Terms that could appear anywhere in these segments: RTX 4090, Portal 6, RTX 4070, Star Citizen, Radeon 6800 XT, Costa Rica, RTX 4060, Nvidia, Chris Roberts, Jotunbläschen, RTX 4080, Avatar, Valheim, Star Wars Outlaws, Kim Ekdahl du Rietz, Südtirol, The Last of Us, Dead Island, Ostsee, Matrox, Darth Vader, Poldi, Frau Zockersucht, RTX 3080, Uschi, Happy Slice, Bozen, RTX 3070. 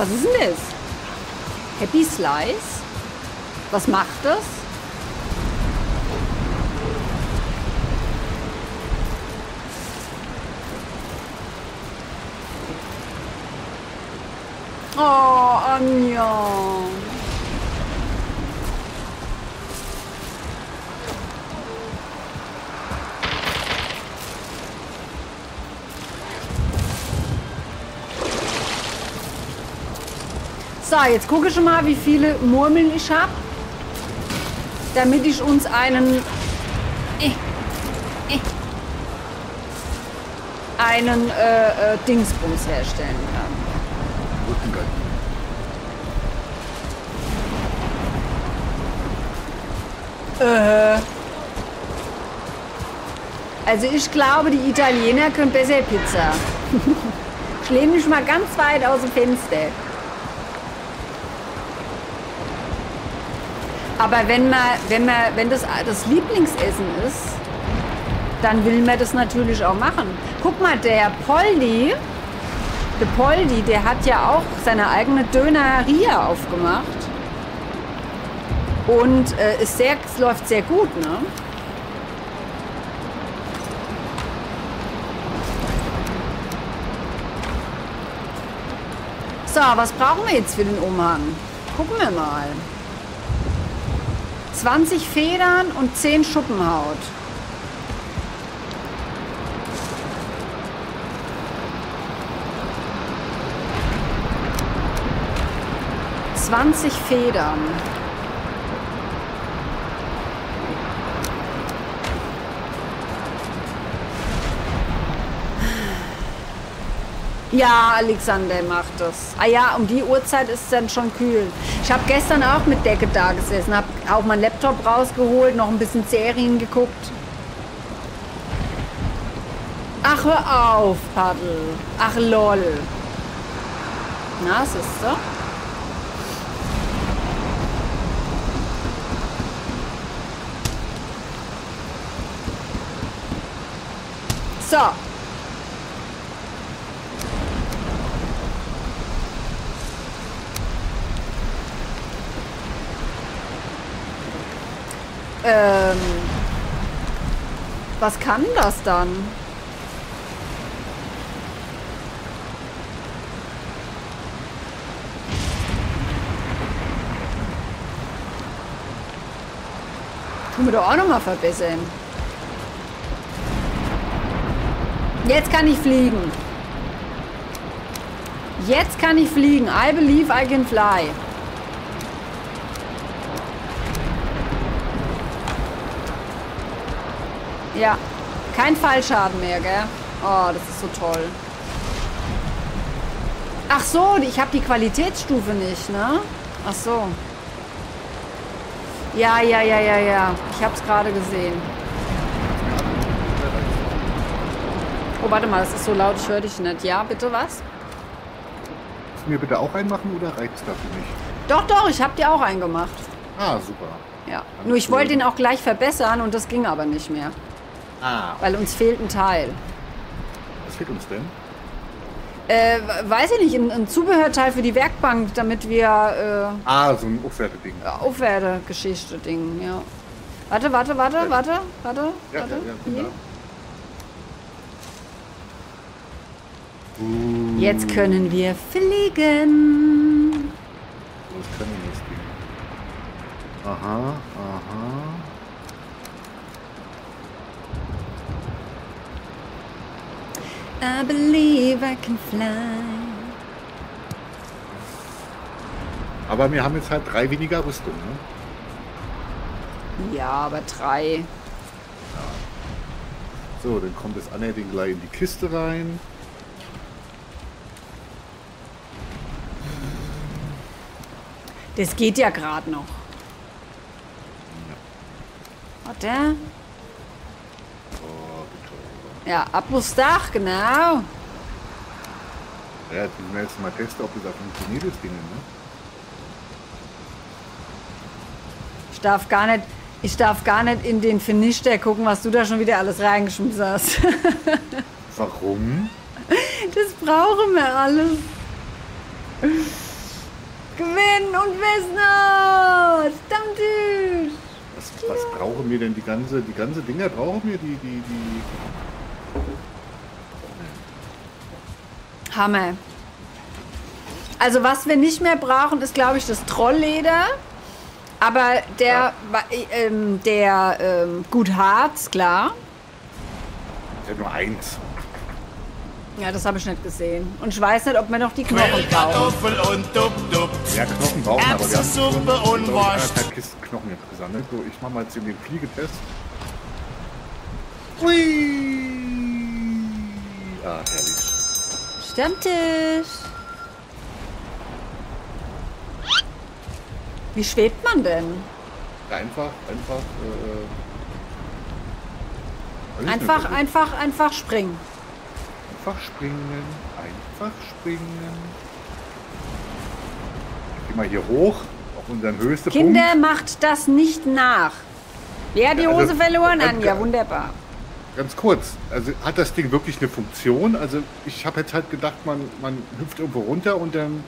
Was ist denn das? Happy Slice? Was macht das? Oh, Anja. So, jetzt gucke ich schon mal, wie viele Murmeln ich habe, damit ich uns einen Dingsbums herstellen kann. Guten Gott. Also ich glaube, die Italiener können besser Pizza. Ich lehne mich mal ganz weit aus dem Fenster. Aber wenn das Lieblingsessen ist, dann will man das natürlich auch machen. Guck mal, der Poldi, der hat ja auch seine eigene Döneria aufgemacht. Und es läuft sehr gut, ne? So, was brauchen wir jetzt für den Umhang? Gucken wir mal. 20 Federn und 10 Schuppenhaut. Ja, Alexander macht das. Ah ja, um die Uhrzeit ist es dann schon kühl. Ich habe gestern auch mit Decke da gesessen, habe auch meinen Laptop rausgeholt, noch ein bisschen Serien geguckt. Ach, hör auf, Paddel. Ach, lol. Na, siehst du? So. Was kann das dann? Können wir doch auch nochmal verbessern. Jetzt kann ich fliegen. Jetzt kann ich fliegen. I believe I can fly. Ja, kein Fallschaden mehr, gell? Oh, das ist so toll. Ach so, ich habe die Qualitätsstufe nicht, ne? Ach so. Ja. Ich habe es gerade gesehen. Oh, warte mal, das ist so laut, ich höre dich nicht. Ja, bitte was? Kannst du mir bitte auch einen machen oder reicht es dafür nicht? Doch, ich habe dir auch einen gemacht. Ah, super. Ja, nur ich wollte ihn auch gleich verbessern und das ging aber nicht mehr. Ah. Weil uns fehlt ein Teil. Was fehlt uns denn? Weiß ich nicht, ein Zubehörteil für die Werkbank, damit wir... so ein Aufwerteding. Aufwertegeschichte-Ding, ja. Warte. Ja. Jetzt können wir fliegen. Was können wir jetzt fliegen? Aha. I believe I can fly. Aber wir haben jetzt halt 3 weniger Rüstung, ne? Ja, aber 3. Ja. So, dann kommt das Anhänger gleich in die Kiste rein. Das geht ja gerade noch. Ja. Warte. Ja, ab aufs Dach, genau. Ja, jetzt müssen wir jetzt mal testen, ob das funktioniert, das Ding, ne? Ich darf gar nicht in den Finisher gucken, was du da schon wieder alles reingeschmissen hast. Warum? Das brauchen wir alles. gewinnen und wissen es! Stammtisch! Was brauchen wir denn? Die ganze Dinger brauchen wir? Die Hammer. Also was wir nicht mehr brauchen, ist glaube ich das Trollleder. Aber der, ja. Gut Harz, klar. Ich habe nur eins. Ja, das habe ich nicht gesehen. Und ich weiß nicht, ob wir noch die Knochen brauchen. Ja, Knochen brauchen, aber wir haben anderthalb Kisten Knochen jetzt gesammelt. So, ich mache mal jetzt den Fliegetest. Hui! Ah, herrlich. Stammtisch! Wie schwebt man denn? Einfach springen. Einfach springen. Geh mal hier hoch, auf unseren höchsten Punkt. Kinder, macht das nicht nach. Wer hat die Hose verloren, Anja? Wunderbar. Ganz kurz, also hat das Ding wirklich eine Funktion? Also ich habe jetzt halt gedacht, man hüpft irgendwo runter und dann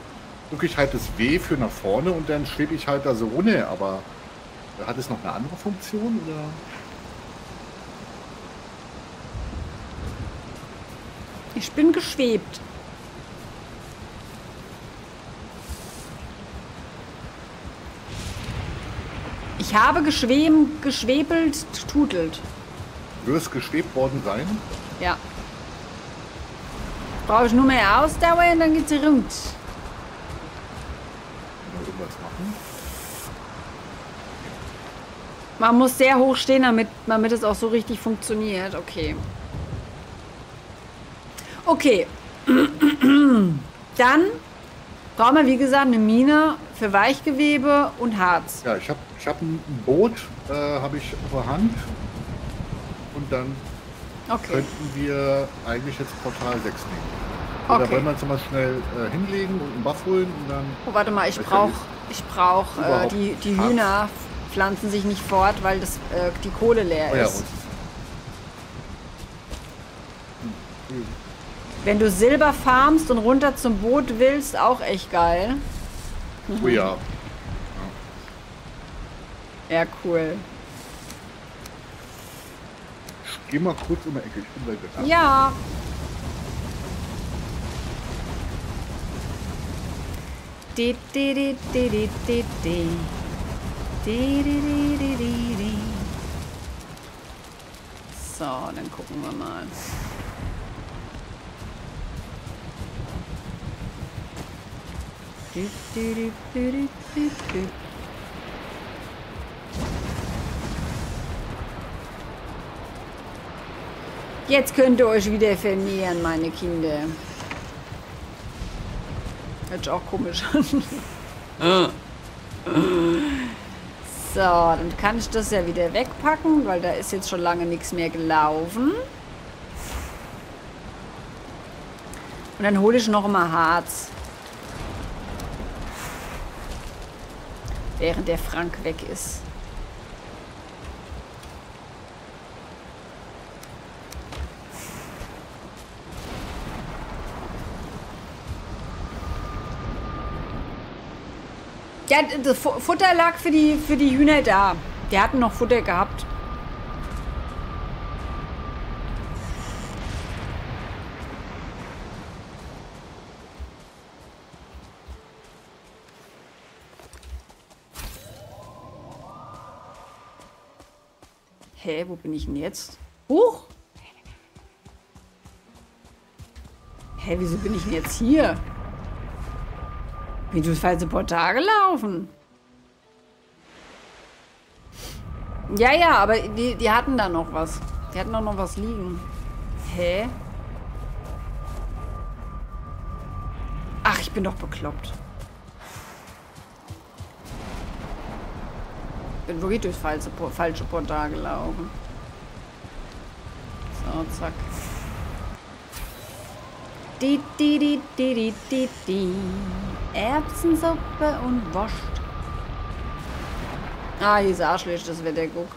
drücke ich halt das W für nach vorne und dann schwebe ich halt da so runter. Aber hat es noch eine andere Funktion oder? Ich bin geschwebt. Ich habe geschwebelt, tutelt. Du wirst geschwebt worden sein? Ja. Brauche ich nur mehr Ausdauer und dann geht's hier rund. Irgendwas machen. Man muss sehr hoch stehen, damit es auch so richtig funktioniert. Okay. Okay, dann brauchen wir wie gesagt eine Mine für Weichgewebe und Harz. Ja, ich hab ein Boot, habe ich vor Hand und dann könnten wir eigentlich jetzt Portal 6 nehmen. Oder wollen wir uns mal schnell hinlegen und einen Buff holen und dann... Oh, warte mal, ich brauch die Hühner pflanzen sich nicht fort, weil das, die Kohle leer ist. Ja, wenn du Silber farmst und runter zum Boot willst, auch echt geil. Oh ja. Ja, cool. Ich geh mal kurz um die Ecke, ich bin gleich weg. Ja. So, dann gucken wir mal. Jetzt könnt ihr euch wieder vermehren, meine Kinder. Hört sich auch komisch an. So, dann kann ich das ja wieder wegpacken, weil da ist jetzt schon lange nichts mehr gelaufen. Und dann hole ich noch mal Harz. Während der Frank weg ist. Ja, das Futter lag für die Hühner da. Die hatten noch Futter gehabt. Hä, wo bin ich denn jetzt? Huch! Hä, wieso bin ich denn jetzt hier? Bin ich das falsche Portal gelaufen? Ja, ja, aber die hatten da noch was. Die hatten auch noch was liegen. Hä? Ach, ich bin doch bekloppt. Ich bin wirklich durchs falsche Portal gelaufen. So, zack. Erbsensuppe und Wurst. Ah, hier ist auch schlecht, das Wetter, guck.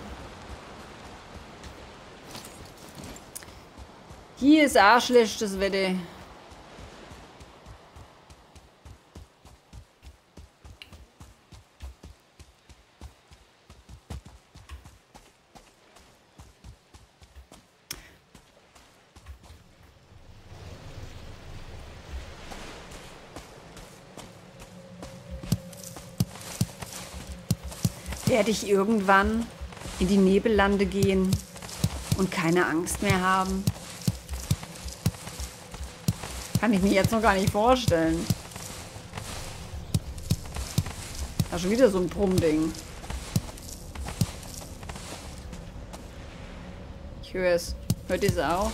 Hier ist auch schlecht, das Wetter. werde ich irgendwann in die Nebellande gehen und keine Angst mehr haben. Kann ich mir jetzt noch gar nicht vorstellen. Da ist schon wieder so ein Brummding. Ich höre es. Hört ihr es auch?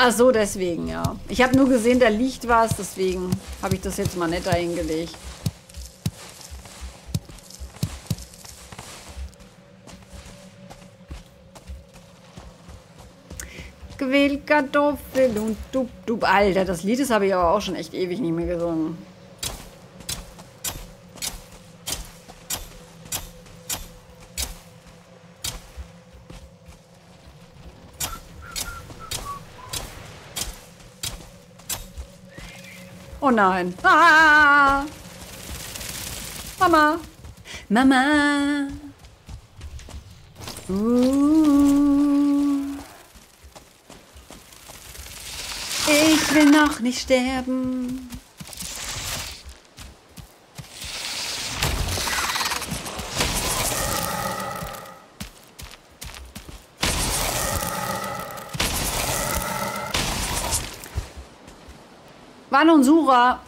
Ach so, deswegen, ja. Ich habe nur gesehen, da liegt was, deswegen habe ich das jetzt mal netter hingelegt. Gewählt Kartoffel und dub. Alter, das Lied ist habe ich aber auch schon echt ewig nicht mehr gesungen. Oh nein. Ah! Mama. Mama. Ich will noch nicht sterben. Wann und Sura.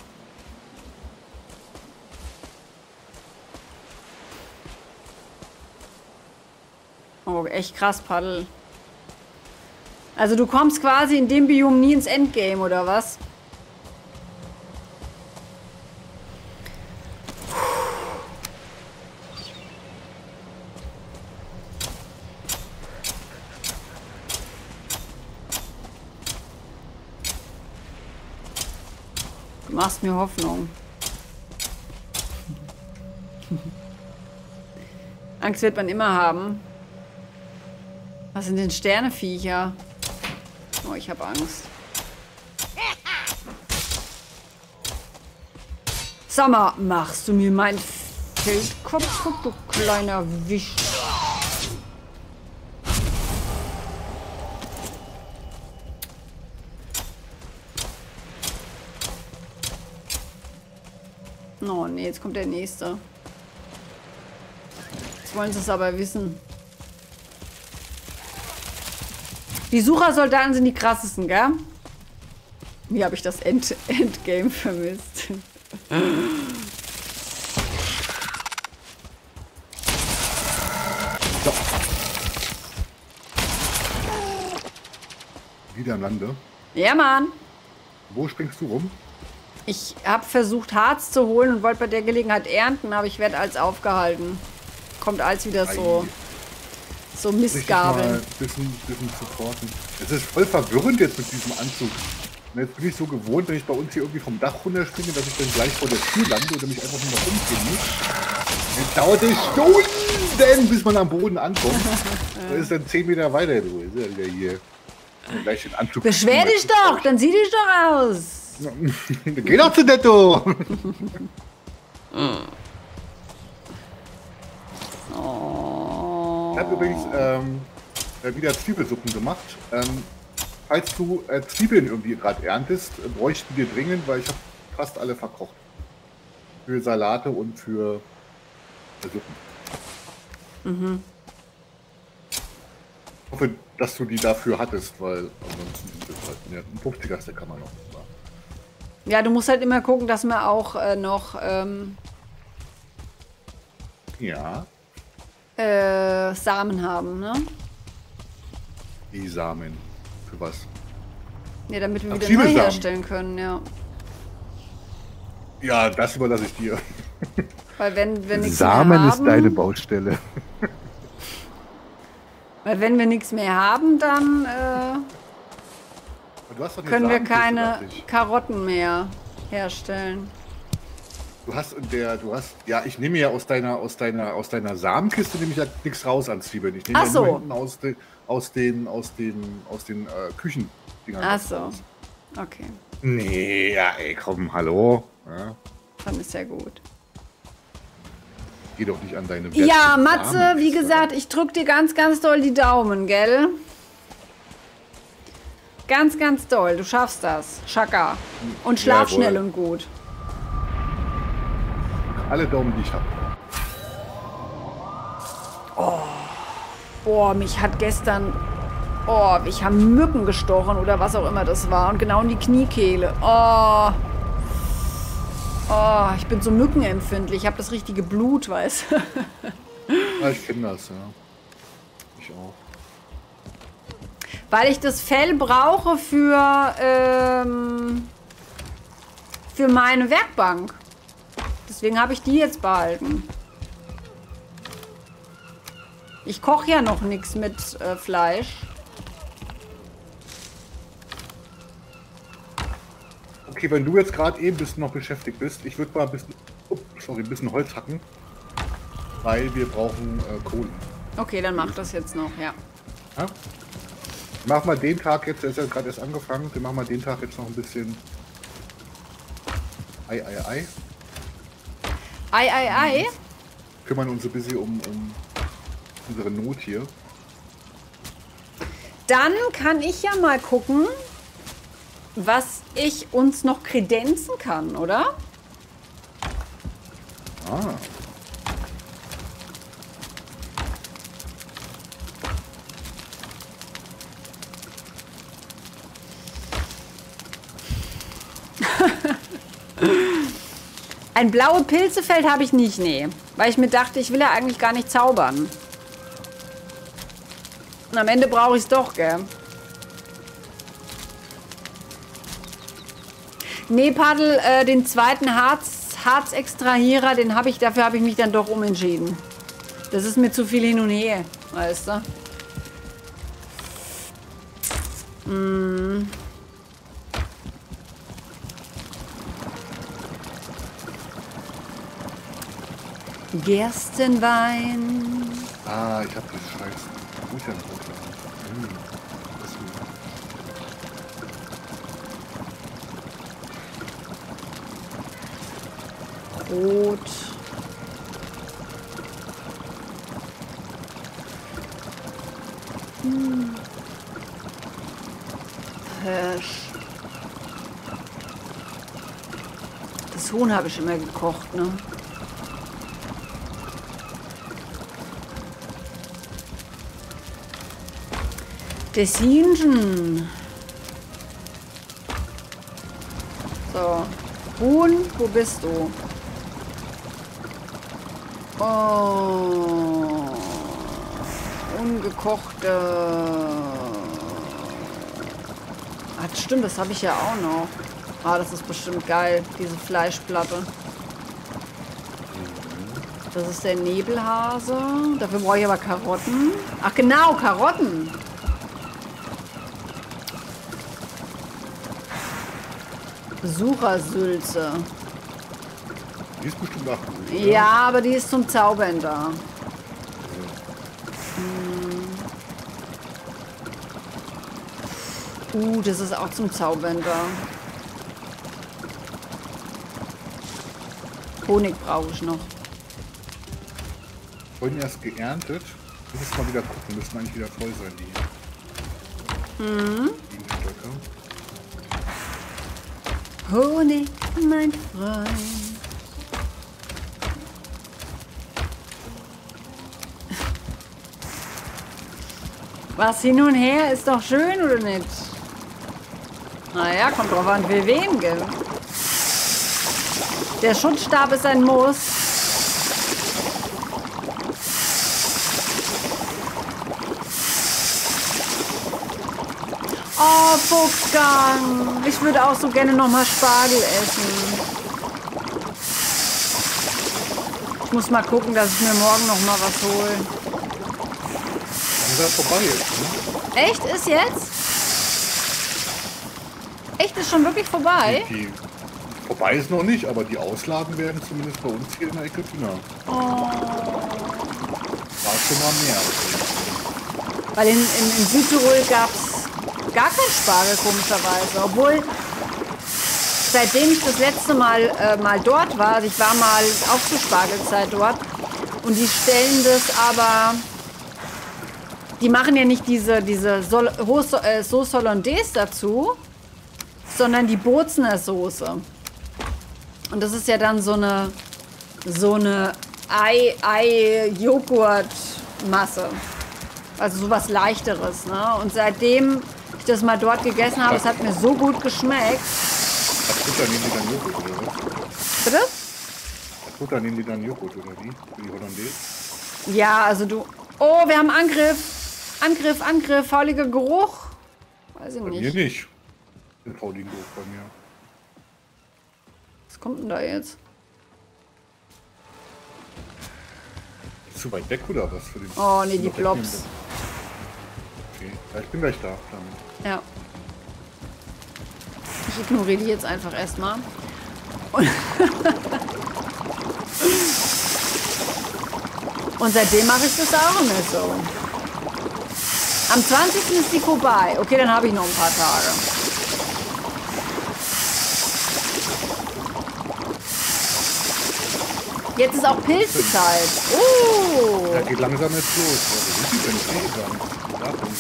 Oh, echt krass, Paddel. Also du kommst quasi in dem Biom nie ins Endgame, oder was? Machst mir Hoffnung. Angst wird man immer haben. Was sind denn Sterneviecher? Oh, ich habe Angst. Sag mal, machst du mir meinen Feldkopf, du kleiner Wicht? Oh ne, jetzt kommt der nächste. Jetzt wollen sie es aber wissen. Die Suchersoldaten sind die krassesten, gell? Wie habe ich das Endgame vermisst? So. Wieder am Lande? Ja, Mann. Wo springst du rum? Ich habe versucht, Harz zu holen und wollte bei der Gelegenheit ernten, aber ich werde als aufgehalten. Kommt als wieder so Mistgabeln. Ein bisschen supporten. Es ist voll verwirrend jetzt mit diesem Anzug. Und jetzt bin ich so gewohnt, wenn ich bei uns hier irgendwie vom Dach runterspringe, dass ich dann gleich vor der Tür lande oder mich einfach nur noch umkriege. Jetzt dauert es Stunden, bis man am Boden ankommt. Da ist dann 10 Meter weiter, du. Ist ja wieder hier. Gleich den Anzug. Beschwer dich doch, dann sieh dich doch aus. Geh doch zu Netto! Oh. Ich habe übrigens wieder Zwiebelsuppen gemacht. Falls du Zwiebeln irgendwie gerade erntest, bräuchten wir dringend, weil ich habe fast alle verkocht. Für Salate und für Suppen. Mhm. Ich hoffe, dass du die dafür hattest, weil ansonsten sind das halt ein 50er Stack kann man noch. Ja, du musst halt immer gucken, dass man auch noch ja. Samen haben, ne? Die Samen. Für was? Ja, damit wir wieder neu herstellen können, ja. Ja, das überlasse ich dir. Weil wenn nichts mehr haben... Samen ist deine Baustelle. Weil wenn wir nichts mehr haben, dann... können wir keine Karotten mehr herstellen. Ja, ich nehme ja aus deiner Samenkiste nehme ich ja nichts raus an Zwiebeln. Ich nehme ja nur hinten aus den Küchendingern. Ach so. Okay. Nee, ja, ey, komm, hallo. Ja. Dann ist ja gut. geh doch nicht an deine Werte. Ja, Matze, wie gesagt, ich drück dir ganz, ganz doll die Daumen, gell? Ganz, ganz doll. Du schaffst das. Schaka. Und schlaf schnell und gut. Alle Daumen, die ich habe. Oh. Boah, mich hat gestern... Oh, mich haben Mücken gestochen oder was auch immer das war. Und genau in die Kniekehle. Oh. Oh, ich bin so mückenempfindlich. Ich habe das richtige Blut, weißt du. Ja, ich kenne das, ja. Ich auch. Weil ich das Fell brauche für meine Werkbank. Deswegen habe ich die jetzt behalten. Ich koche ja noch nichts mit Fleisch. Okay, wenn du jetzt gerade eben noch beschäftigt bist, ich würde mal ein bisschen Holz hacken, weil wir brauchen Kohle. Okay, dann mach das jetzt noch, ja. Ja? Mach mal den Tag jetzt, der ist ja gerade erst angefangen, wir machen mal den Tag jetzt noch ein bisschen. Ei. Kümmern uns ein bisschen um unsere Not hier. Dann kann ich ja mal gucken, was ich uns noch kredenzen kann, oder? Ah. Ein blaue Pilzefeld habe ich nicht, nee. Weil ich mir dachte, ich will ja eigentlich gar nicht zaubern. Und am Ende brauche ich es doch, gell? Nee, Paddel, den zweiten Harzextrahierer, dafür habe ich mich dann doch umentschieden. Das ist mir zu viel hin und her, weißt du? Mm. Gerstenwein. Ah, ich hab das Scheiß. Muss ja noch runter. Brot. Hm. Hirsch. Das Huhn habe ich immer gekocht, ne? Dessinchen. So. Huhn, wo bist du? Oh. Ungekochte. Ah, stimmt, das habe ich ja auch noch. Ah, das ist bestimmt geil, diese Fleischplatte. Das ist der Nebelhase. Dafür brauche ich aber Karotten. Ach genau, Karotten. Besuchersülze. Die ist bestimmt nach. Ja, aber die ist zum Zaubern da. Ja. Hm. Das ist auch zum Zaubern da. Honig brauche ich noch. Vorhin erst geerntet. Ich muss mal wieder gucken, müssen eigentlich wieder voll sein, die. Mhm. Honig, mein Freund. Was hin und her ist doch schön, oder nicht? Naja, kommt drauf an, für wen, gell? Der Schutzstab ist ein Muss. Oh, Wolfgang. Ich würde auch so gerne nochmal Spargel essen. Ich muss mal gucken, dass ich mir morgen nochmal was hole. Ist das vorbei jetzt, ne? Echt? Ist jetzt? Echt? Ist schon wirklich vorbei? Vorbei ist noch nicht, aber die Auslagen werden zumindest bei uns hier in der Ecke dünner. Oh. War schon mal mehr. Weil in Südtirol gab es gar kein Spargel, komischerweise. Obwohl, seitdem ich das letzte Mal dort war, also ich war mal auch zur Spargelzeit dort, Und die stellen das aber... Die machen ja nicht diese Sauce Hollandaise dazu, sondern die Bozener Soße. Und das ist ja dann so eine Ei-Joghurt-Masse. Also sowas Leichteres, ne? Und seitdem ich das mal dort gegessen habe, es hat mir so gut geschmeckt. Bitte? Gut, dann nehmen die dann Joghurt oder wie? Für die Hollandaise? Ja, also du... Oh, wir haben Angriff! Angriff, Angriff, fauliger Geruch! Weiß ich nicht. Bei mir nicht. Den fauligen Geruch bei mir. Was kommt denn da jetzt? Ist zu weit weg oder was? Für den oh, nee, die Blobs. Okay, ja, ich bin gleich da. Dann. Ja. Ich ignoriere die jetzt einfach erstmal. Und seitdem mache ich das auch nicht so. Am 20. ist die vorbei. Okay, dann habe ich noch ein paar Tage. Jetzt ist auch Pilzzeit. Oh! Ja, geht langsam jetzt los. Wie sieht denn das aus?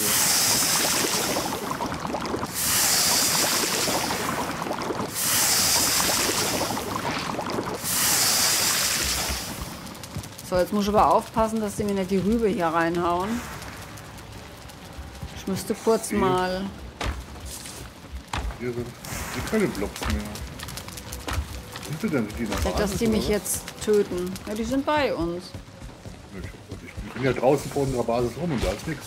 So, jetzt muss ich aber aufpassen, dass sie mir nicht die Rübe hier reinhauen. Ich müsste kurz okay. Mal... Hier sind keine Blobs mehr. Sind sie denn die da? Nicht, dass die mich jetzt töten. Ja, die sind bei uns. Ich bin ja draußen vor unserer Basis rum und da ist nichts.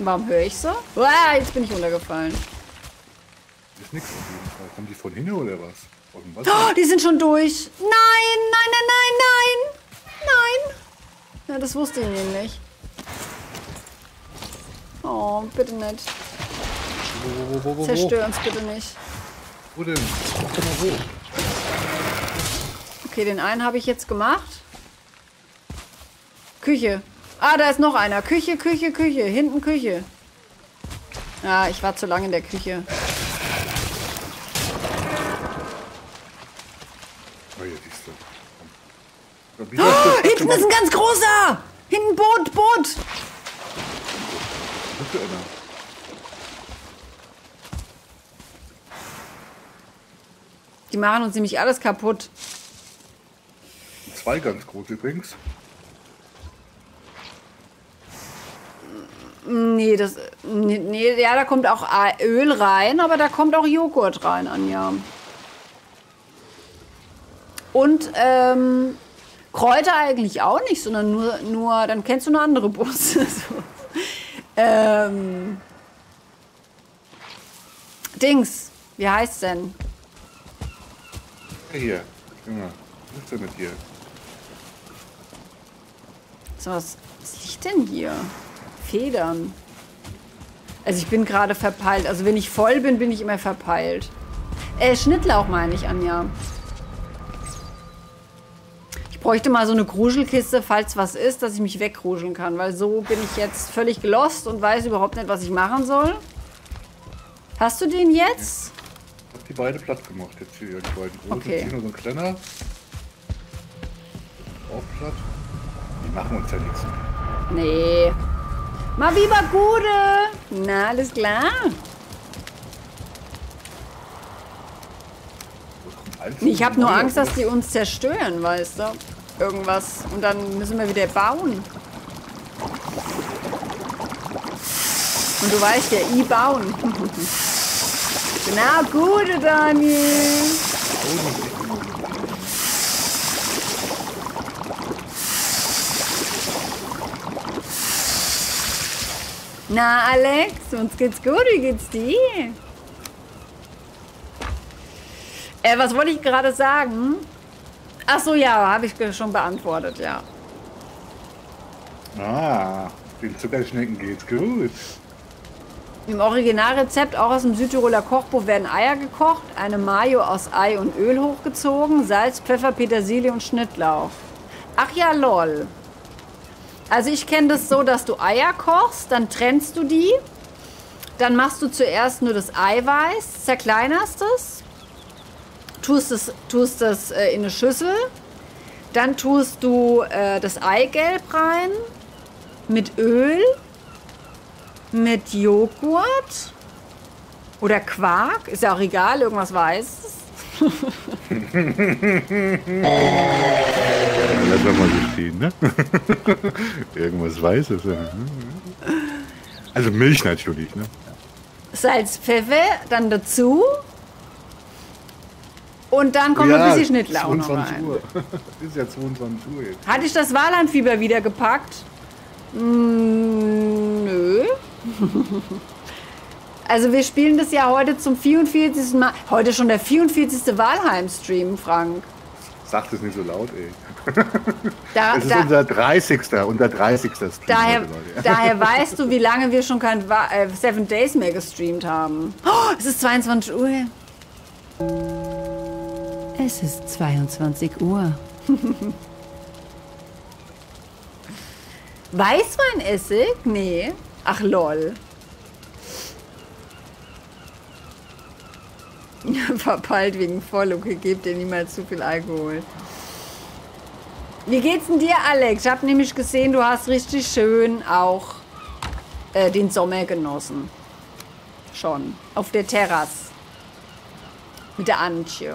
Warum höre ich so? Uah, jetzt bin ich runtergefallen. Ist nichts auf jeden Fall. Kommen die von hinten oder was? Oh, die sind schon durch. Nein, nein, nein, nein, nein. Nein! Ja, das wusste ich nämlich. Oh, bitte nicht. Wo. Zerstör uns bitte nicht. Wo denn? Wo? Okay, den einen habe ich jetzt gemacht. Küche. Ah, da ist noch einer. Küche, Küche, Küche. Hinten Küche. Ah, ich war zu lange in der Küche. Oh, jetzt siehst du. Oh, hinten ist ein ganz großer! Hinten Boot! Die machen uns nämlich alles kaputt. Zwei ganz große übrigens. Nee, das... Nee, ja, da kommt auch Öl rein, aber da kommt auch Joghurt rein, Anja. Und, Kräuter eigentlich auch nicht, sondern nur dann kennst du eine andere Bosse. So. Dings, wie heißt's denn? Hier, Junge, was ist denn mit dir? So, was liegt denn hier? Federn. Also ich bin gerade verpeilt. Also wenn ich voll bin, bin ich immer verpeilt. Schnittlauch meine ich, Anja. Ich bräuchte mal so eine Gruschelkiste, falls was ist, dass ich mich wegruscheln kann. Weil so bin ich jetzt völlig gelost und weiß überhaupt nicht, was ich machen soll. Hast du den jetzt? Ich hab die beiden platt gemacht jetzt hier. Die beiden großen. Okay. Nur so ein kleiner. Auch platt. Die machen uns ja nichts mehr. Nee. Mal lieber Gude. Na, alles klar. Ich habe nur Angst, dass die uns zerstören, weißt du? Irgendwas. Und dann müssen wir wieder bauen. Und du weißt ja, bauen. Genau, gute Daniel. Na, Alex, uns geht's gut. Wie geht's dir? Was wollte ich gerade sagen? Ach so, ja, habe ich schon beantwortet, ja. Ah, den Zuckerschnecken geht's gut. Im Originalrezept, auch aus dem Südtiroler Kochbuch, werden Eier gekocht, eine Mayo aus Ei und Öl hochgezogen, Salz, Pfeffer, Petersilie und Schnittlauch. Ach ja, lol. Also ich kenne das so, dass du Eier kochst, dann trennst du die, dann machst du zuerst nur das Eiweiß, zerkleinerst es, tust es in eine Schüssel, Dann tust du das Eigelb rein, mit Öl, mit Joghurt oder Quark, ist ja auch egal, irgendwas Weißes. Lass mal so stehen, ne? Irgendwas Weißes. Ja. Also Milch natürlich, ne? Salz, Pfeffer, dann dazu. Und dann kommt ein bisschen Schnittlauch noch rein. Ist ja 22 Uhr jetzt. Hatte ich das Wahllandfieber wieder gepackt? Nö. Also wir spielen das ja heute zum 44. Mal. Heute schon der 44. Valheim-Stream, Frank. Sag das nicht so laut, ey. Das ist unser 30. Stream. Daher weißt du, wie lange wir schon kein 7 Days mehr gestreamt haben. Oh, es ist 22 Uhr. Es ist 22 Uhr. Weißweinessig? Nee. Ach, lol. Verpeilt wegen Volllucke, gebt ihr niemals zu viel Alkohol. Wie geht's denn dir, Alex? Ich habe nämlich gesehen, du hast richtig schön auch den Sommer genossen. Schon. Auf der Terrasse. Mit der Antje.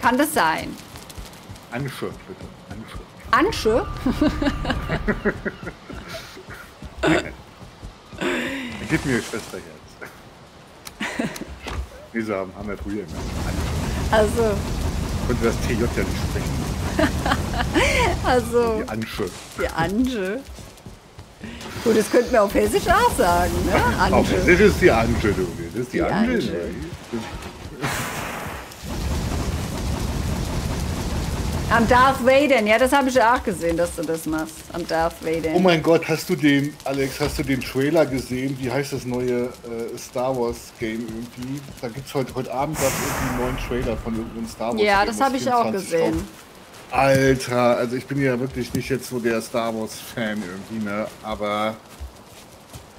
Kann das sein? Ansche, bitte. Ansche? Ansche? Gib mir Schwesterherz. Diese haben wir früher immer. Also. Konnte das TJ ja nicht sprechen. Also. Die Ansche. Die Ansche. Gut, das könnten wir auf Hessisch auch sagen, ne? Ansche. Auf Hessisch ist die Ansche, du. Das ist die Ansche. Ansche. Am Darth Vader, ja, das habe ich ja auch gesehen, dass du das machst. Am Darth Vader. Oh mein Gott, hast du den, Alex, hast du den Trailer gesehen? Wie heißt das neue Star Wars Game irgendwie? Da gibt es heute Abend einen neuen Trailer von irgendeinem Star Wars Game. Ja, das habe ich auch gesehen. Alter, also ich bin ja wirklich nicht jetzt so der Star Wars Fan irgendwie, ne? Aber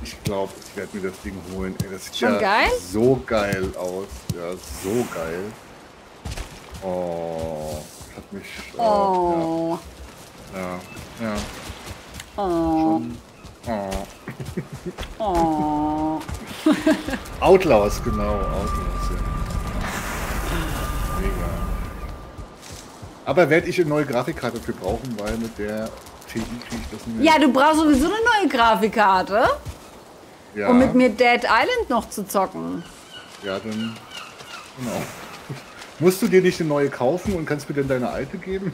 ich glaube, ich werde mir das Ding holen. Ey, das sieht schon ja geil? So geil aus. Ja, so geil. Oh. Hat mich. Oh. Ja. Oh. Schon. Oh. Oh. Outlaws, genau. Outlaws, ja. Mega. Aber werde ich eine neue Grafikkarte für brauchen, weil mit der TI kriege ich das nicht mehr. Ja, du brauchst sowieso eine neue Grafikkarte. Ja. Um mit mir Dead Island noch zu zocken. Ja, dann. Genau. Musst du dir nicht eine neue kaufen und kannst mir denn deine alte geben?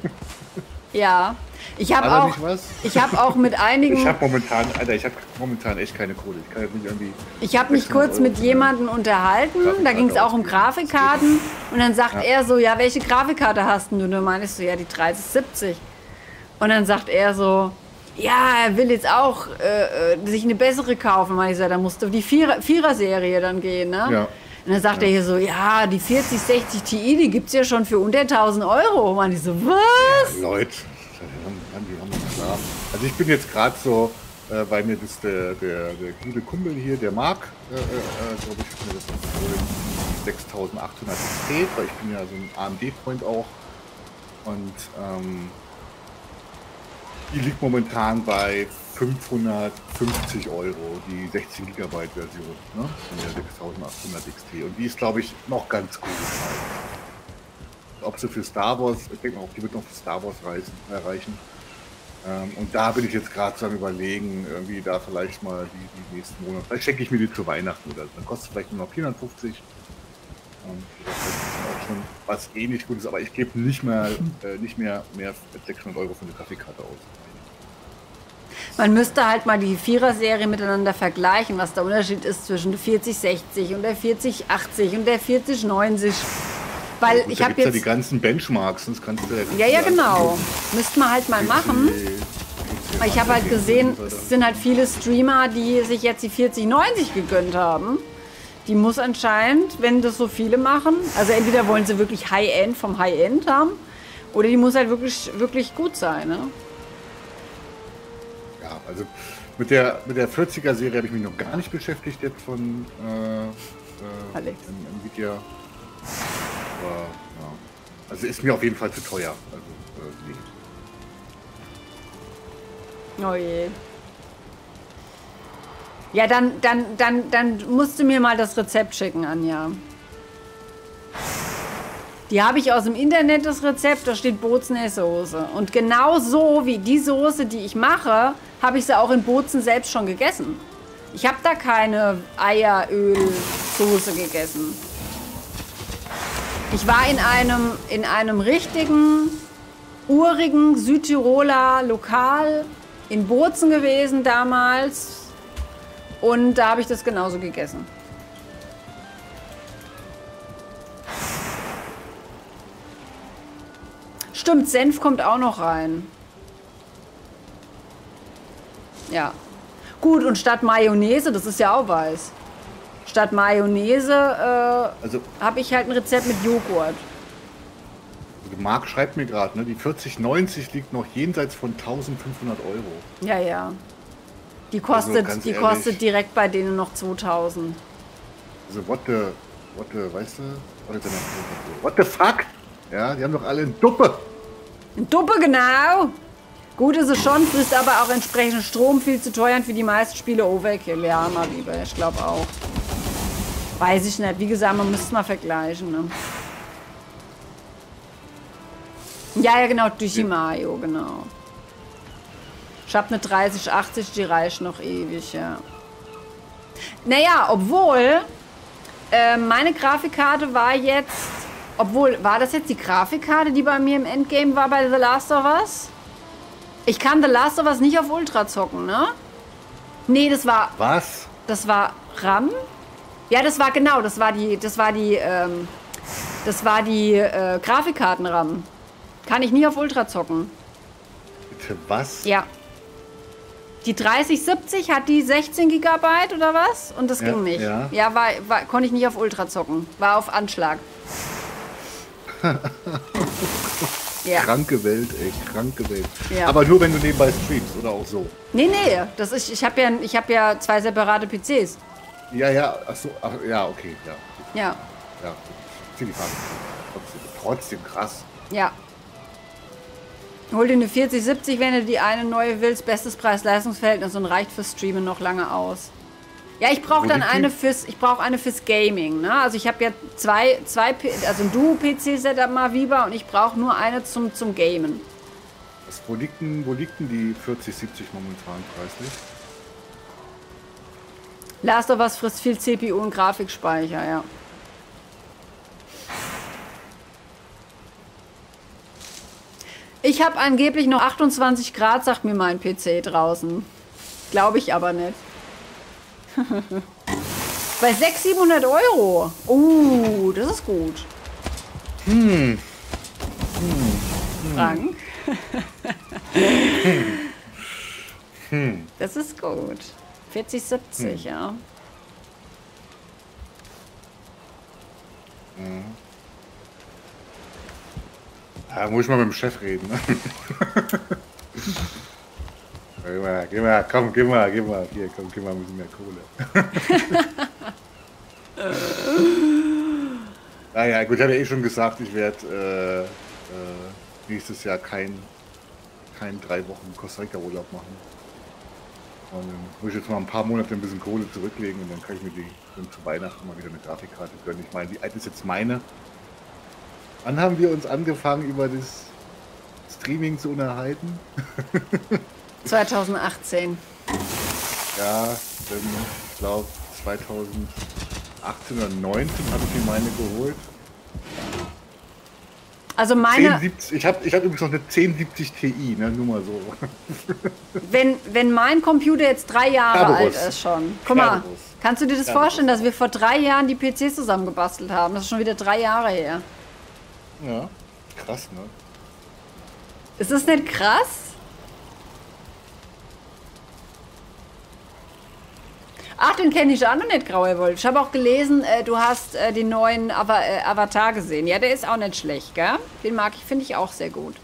Ja, ich habe auch, mit einigen... Ich habe momentan, Alter, ich habe momentan echt keine Kohle. Ich kann jetzt nicht irgendwie... Ich habe mich kurz mit jemandem unterhalten, da ging es auch um Grafikkarten. Und dann sagt er so, ja, welche Grafikkarte hast du? Und dann meine ich so, ja, die 3070. Und dann sagt er so, ja, er will jetzt auch sich eine bessere kaufen. Meine ich so, dann musst du die Vierer-Serie dann gehen, ne? Ja. Und dann sagt er hier so, ja, die 4060 Ti, die gibt es ja schon für unter 1000 Euro. Man, die so, was? Ja, Leute, die haben wir klar. Also ich bin jetzt gerade so, weil mir das der gute Kumpel hier, der Marc, glaube ich, mir das so 6800 XT, weil ich bin ja so ein AMD-Freund auch. Und die liegt momentan bei 550 Euro, die 16 GB Version, ne? Von der 6800 XT. Und die ist, glaube ich, noch ganz gut. Ob sie für Star Wars, ich denke mal, die wird noch für Star Wars erreichen. Und da bin ich jetzt gerade so am Überlegen, irgendwie da vielleicht mal die nächsten Monate. Vielleicht schenke ich mir die zu Weihnachten oder so. Dann kostet vielleicht nur noch 450. Das ist auch schon was ähnlich Gutes, aber ich gebe nicht mehr 600 Euro für eine Grafikkarte aus. Man müsste halt mal die Vierer-Serie miteinander vergleichen, was der Unterschied ist zwischen der 4060 und der 4080 und der 4090. Weil ja, gut, ich habe jetzt ja die ganzen Benchmarks, sonst kannst du ja genau. Müsste man halt mal machen. Weil ich habe halt gesehen, es sind halt viele Streamer, die sich jetzt die 4090 gegönnt haben. Die muss anscheinend, wenn das so viele machen, also entweder wollen sie wirklich High-End vom High-End haben, oder die muss halt wirklich gut sein, ne? Ja, also mit der 40er-Serie habe ich mich noch gar nicht beschäftigt jetzt von Nvidia. Aber, ja, Also ist mir auf jeden Fall zu teuer. Also, nee. Oh je. Ja, dann musst du mir mal das Rezept schicken, Anja. Die habe ich aus dem Internet, das Rezept, da steht Bozen-Soße. Und genau so wie die Soße, die ich mache, habe ich sie auch in Bozen selbst schon gegessen. Ich habe da keine Eierölsoße gegessen. Ich war in einem richtigen, urigen Südtiroler Lokal in Bozen gewesen damals. Und da habe ich das genauso gegessen. Stimmt, Senf kommt auch noch rein. Ja. Gut, und statt Mayonnaise, das ist ja auch weiß. Statt Mayonnaise habe ich halt ein Rezept mit Joghurt. Marc schreibt mir gerade, ne, die 4090 liegt noch jenseits von 1.500 €. Ja, ja. Die kostet, also, die kostet direkt bei denen noch 2.000. Also what the, weißt du? What the fuck? Ja, die haben doch alle eine Duppe. Eine Duppe, genau. Gut ist es schon, frisst aber auch entsprechend Strom, viel zu teuer und für die meisten Spiele Overkill. Ja, mal lieber, ich glaube auch. Weiß ich nicht, wie gesagt, man müsste es mal vergleichen. Ne? Ja, ja, genau, Dushimayo, genau. Ich habe eine 3080, die reicht noch ewig, ja. Naja, obwohl, meine Grafikkarte war jetzt, obwohl, war das jetzt die Grafikkarte, die bei mir im Endgame war bei The Last of Us? Ich kann The Last of Us nicht auf Ultra zocken, ne? Nee, das war... Was? Das war RAM? Ja, das war genau, das war die Grafikkarten-RAM. Kann ich nie auf Ultra zocken. Bitte was? Ja. Die 3070 hat die 16 GB oder was? Und das ging nicht. Ja, ja, konnte ich nicht auf Ultra zocken. War auf Anschlag. Ja. Kranke Welt, ey, kranke Welt. Ja. Aber nur wenn du nebenbei streamst oder auch so. Nee, nee, das ist, ich hab ja zwei separate PCs. Ja, ja, achso, ach, ja, okay, ja. Ja. Ja, trotzdem krass. Ja. Hol dir eine 4070, wenn du die eine neue willst. Bestes Preis-Leistungs-Verhältnis und reicht fürs Streamen noch lange aus. Ja, ich brauche dann eine fürs Gaming. Ne? Also ich habe ja zwei, also ein Duo-PC-Setup mal Viva und ich brauche nur eine zum Gamen. Was, wo liegt denn die 4070 momentan preislich? Last of Us frisst viel CPU und Grafikspeicher, ja. Ich habe angeblich noch 28 Grad, sagt mir mein PC draußen. Glaube ich aber nicht. Bei 600-700 €. Das ist gut. Frank. Das ist gut. 4070, ja. Da muss ich mal mit dem Chef reden. Gib mal, hier, komm, gib mal ein bisschen mehr Kohle. Naja, gut, ich habe ja eh schon gesagt, ich werde nächstes Jahr kein 3 Wochen Costa Rica Urlaub machen. Und dann muss ich jetzt mal ein paar Monate ein bisschen Kohle zurücklegen und dann kann ich mir dann zu Weihnachten mal wieder eine Grafikkarte gönnen. Ich meine, wie alt ist jetzt meine? Wann haben wir uns angefangen, über das Streaming zu unterhalten? 2018. Ja, ich glaube 2018 oder 2019 habe ich mir meine geholt. Also meine... Ich hab übrigens noch eine 1070 Ti, ne? Nur mal so. Wenn mein Computer jetzt 3 Jahre alt ist schon. Guck mal, kannst du dir das vorstellen, dass wir vor 3 Jahren die PCs zusammengebastelt haben? Das ist schon wieder 3 Jahre her. Ja, krass, ne? Ist das nicht krass? Ach, den kenne ich auch noch nicht, Grauer Wolf. Ich habe auch gelesen, du hast den neuen Avatar gesehen. Ja, der ist auch nicht schlecht, gell? Den mag ich, finde ich auch sehr gut.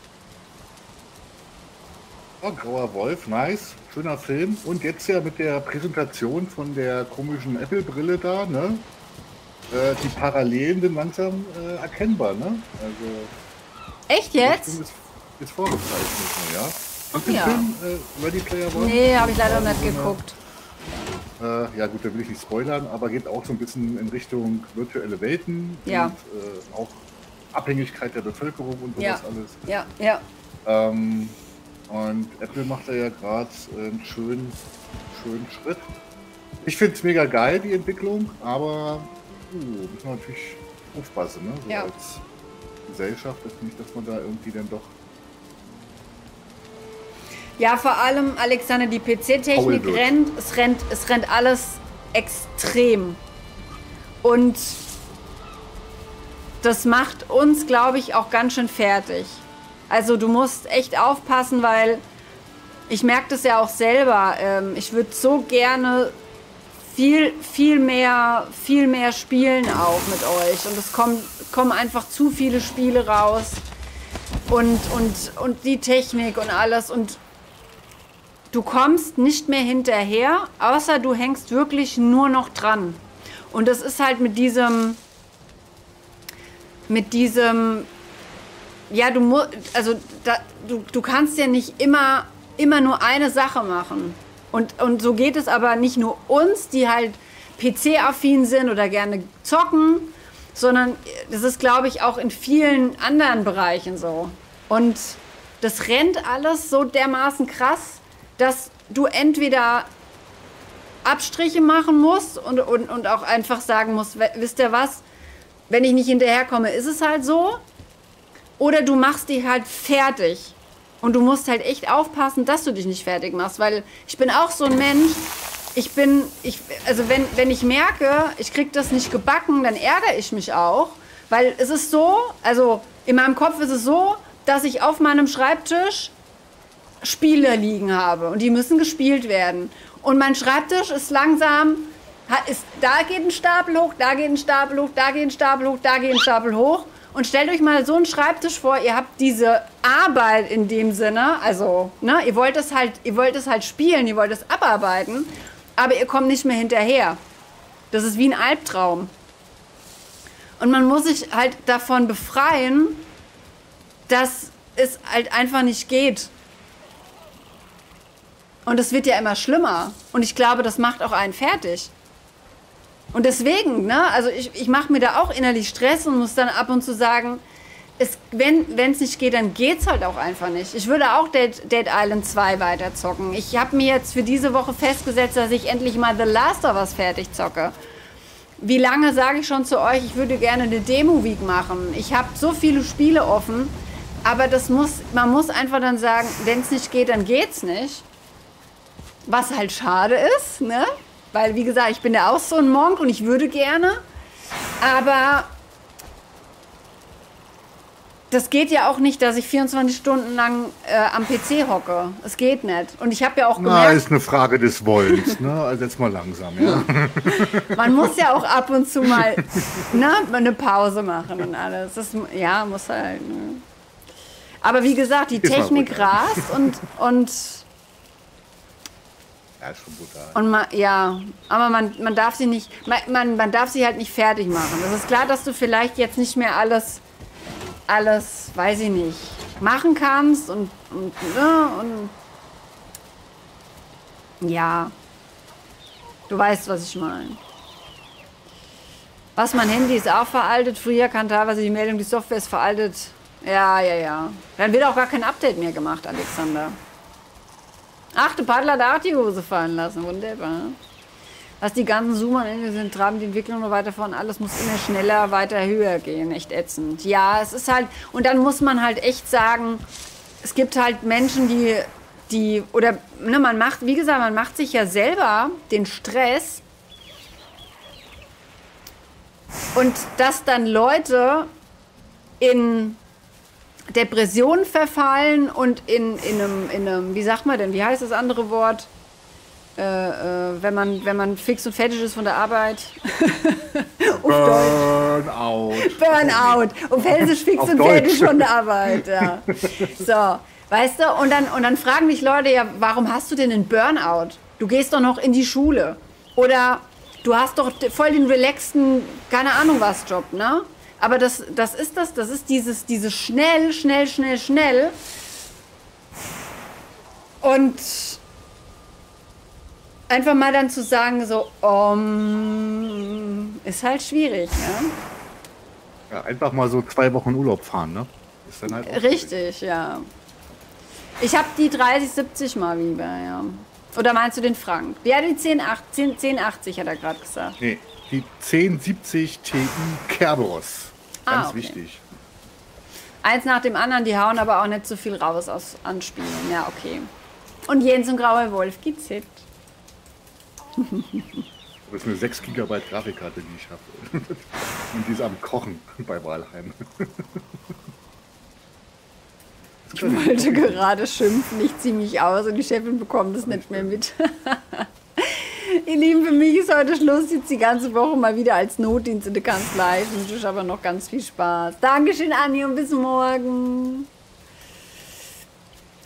Oh, Grauer Wolf, nice. Schöner Film. Und jetzt ja mit der Präsentation von der komischen Apple-Brille da, ne? Die Parallelen sind langsam erkennbar, ne? Also, Echt jetzt? Jetzt vorgezeichnet, ja. Hast du den Film Ready Player One? Nee, habe ich leider nicht geguckt. Ja gut, da will ich nicht spoilern, aber geht auch so ein bisschen in Richtung virtuelle Welten und auch Abhängigkeit der Bevölkerung und sowas alles. Ja, ja. Und Apple macht da ja gerade einen schönen Schritt. Ich finde es mega geil, die Entwicklung, aber muss man natürlich aufpassen, ne? So als Gesellschaft, dass nicht, dass man da irgendwie dann doch... Ja, vor allem, Alexander, die PC-Technik rennt, es rennt alles extrem. Und das macht uns, glaube ich, auch ganz schön fertig. Also du musst echt aufpassen, weil ich merke das ja auch selber. Ich würde so gerne viel mehr spielen auch mit euch. Und es kommen einfach zu viele Spiele raus. Und die Technik und alles. Und du kommst nicht mehr hinterher, außer du hängst wirklich nur noch dran. Und das ist halt mit diesem, ja, du musst, also du kannst ja nicht immer nur eine Sache machen. Und so geht es aber nicht nur uns, die halt PC-affin sind oder gerne zocken, sondern das ist, glaube ich, auch in vielen anderen Bereichen so. Und das rennt alles so dermaßen krass, dass du entweder Abstriche machen musst und auch einfach sagen musst, wisst ihr was, wenn ich nicht hinterherkomme, ist es halt so. Oder du machst dich halt fertig. Und du musst halt echt aufpassen, dass du dich nicht fertig machst. Weil ich bin auch so ein Mensch, also wenn ich merke, ich krieg das nicht gebacken, dann ärgere ich mich auch. Weil es ist so, also in meinem Kopf ist es so, dass ich auf meinem Schreibtisch Spiele liegen habe und die müssen gespielt werden. Und mein Schreibtisch ist langsam, da geht ein Stapel hoch, da geht ein Stapel hoch, da geht ein Stapel hoch, da geht ein Stapel hoch. Und stellt euch mal so einen Schreibtisch vor, ihr habt diese Arbeit in dem Sinne, also ne, ihr wollt es halt spielen, ihr wollt es abarbeiten, aber ihr kommt nicht mehr hinterher. Das ist wie ein Albtraum. Und man muss sich halt davon befreien, dass es halt einfach nicht geht. Und es wird ja immer schlimmer. Und ich glaube, das macht auch einen fertig. Und deswegen, ne, also ich mache mir da auch innerlich Stress und muss dann ab und zu sagen, wenn es nicht geht, dann geht's halt auch einfach nicht. Ich würde auch Dead Island 2 weiterzocken. Ich habe mir jetzt für diese Woche festgesetzt, dass ich endlich mal The Last of Us fertig zocke. Wie lange sage ich schon zu euch, ich würde gerne eine Demo-Week machen. Ich habe so viele Spiele offen, aber man muss einfach dann sagen, wenn es nicht geht, dann geht's nicht. Was halt schade ist, ne? Weil, wie gesagt, ich bin ja auch so ein Monk und ich würde gerne, aber das geht ja auch nicht, dass ich 24 Stunden lang am PC hocke. Es geht nicht. Und ich habe ja auch gemerkt... Na, ist eine Frage des Wollens, ne? Also jetzt mal langsam, ja. Man muss ja auch ab und zu mal, ne, eine Pause machen und alles. Das, ja, muss halt, ne? Aber wie gesagt, die Technik rast und ja, ist schon brutal. Und aber man darf sich halt nicht fertig machen. Es ist klar, dass du vielleicht jetzt nicht mehr alles, weiß ich nicht, machen kannst und ja, du weißt, was ich meine. Was, mein Handy ist auch veraltet. Früher kann teilweise die Meldung, die Software ist veraltet. Ja. Dann wird auch gar kein Update mehr gemacht, Alexander. Ach, der Paddler hat auch die Hose fallen lassen. Wunderbar. Was die ganzen Zoomer sind, treiben die Entwicklung noch weiter voran. Alles muss immer schneller, weiter höher gehen. Echt ätzend. Ja, es ist halt... Und dann muss man halt echt sagen, es gibt halt Menschen, die oder, ne, man macht... Wie gesagt, man macht sich ja selber den Stress. Und dass dann Leute in... Depressionen verfallen und in einem, wie sagt man denn, wie heißt das andere Wort, wenn man fix und fertig ist von der Arbeit? Burnout. Burnout. Und felsisch fix und fertig von der Arbeit, ja. So, weißt du, und dann fragen dich Leute, ja, warum hast du denn einen Burnout? Du gehst doch noch in die Schule. Oder du hast doch voll den relaxten, keine Ahnung was Job, ne? Aber das ist dieses schnell, schnell, schnell, schnell. Und einfach mal dann zu sagen, so, ist halt schwierig, ne? Ja, einfach mal so 2 Wochen Urlaub fahren, ne? Ist dann halt richtig, ja. Ich habe die 3070 mal wieder, ja. Oder meinst du den Frank? Ja, die 1080 hat er gerade gesagt. Nee, die 1070 Ti Kerberos. Ganz wichtig. Eins nach dem anderen, die hauen aber auch nicht so viel raus aus Anspielungen. Ja, okay. Und Jens und Grauer Wolf, geht's hit. Das ist eine 6 GB Grafikkarte, die ich habe. Und die ist am Kochen bei Valheim. Ich wollte gerade schimpfen, ich ziehe mich aus und die Chefin bekommt das nicht mehr mit. Ihr Lieben, für mich ist heute Schluss, jetzt die ganze Woche mal wieder als Notdienst in der Kanzlei. Ich wünsche euch aber noch ganz viel Spaß. Dankeschön, Anni, und bis morgen.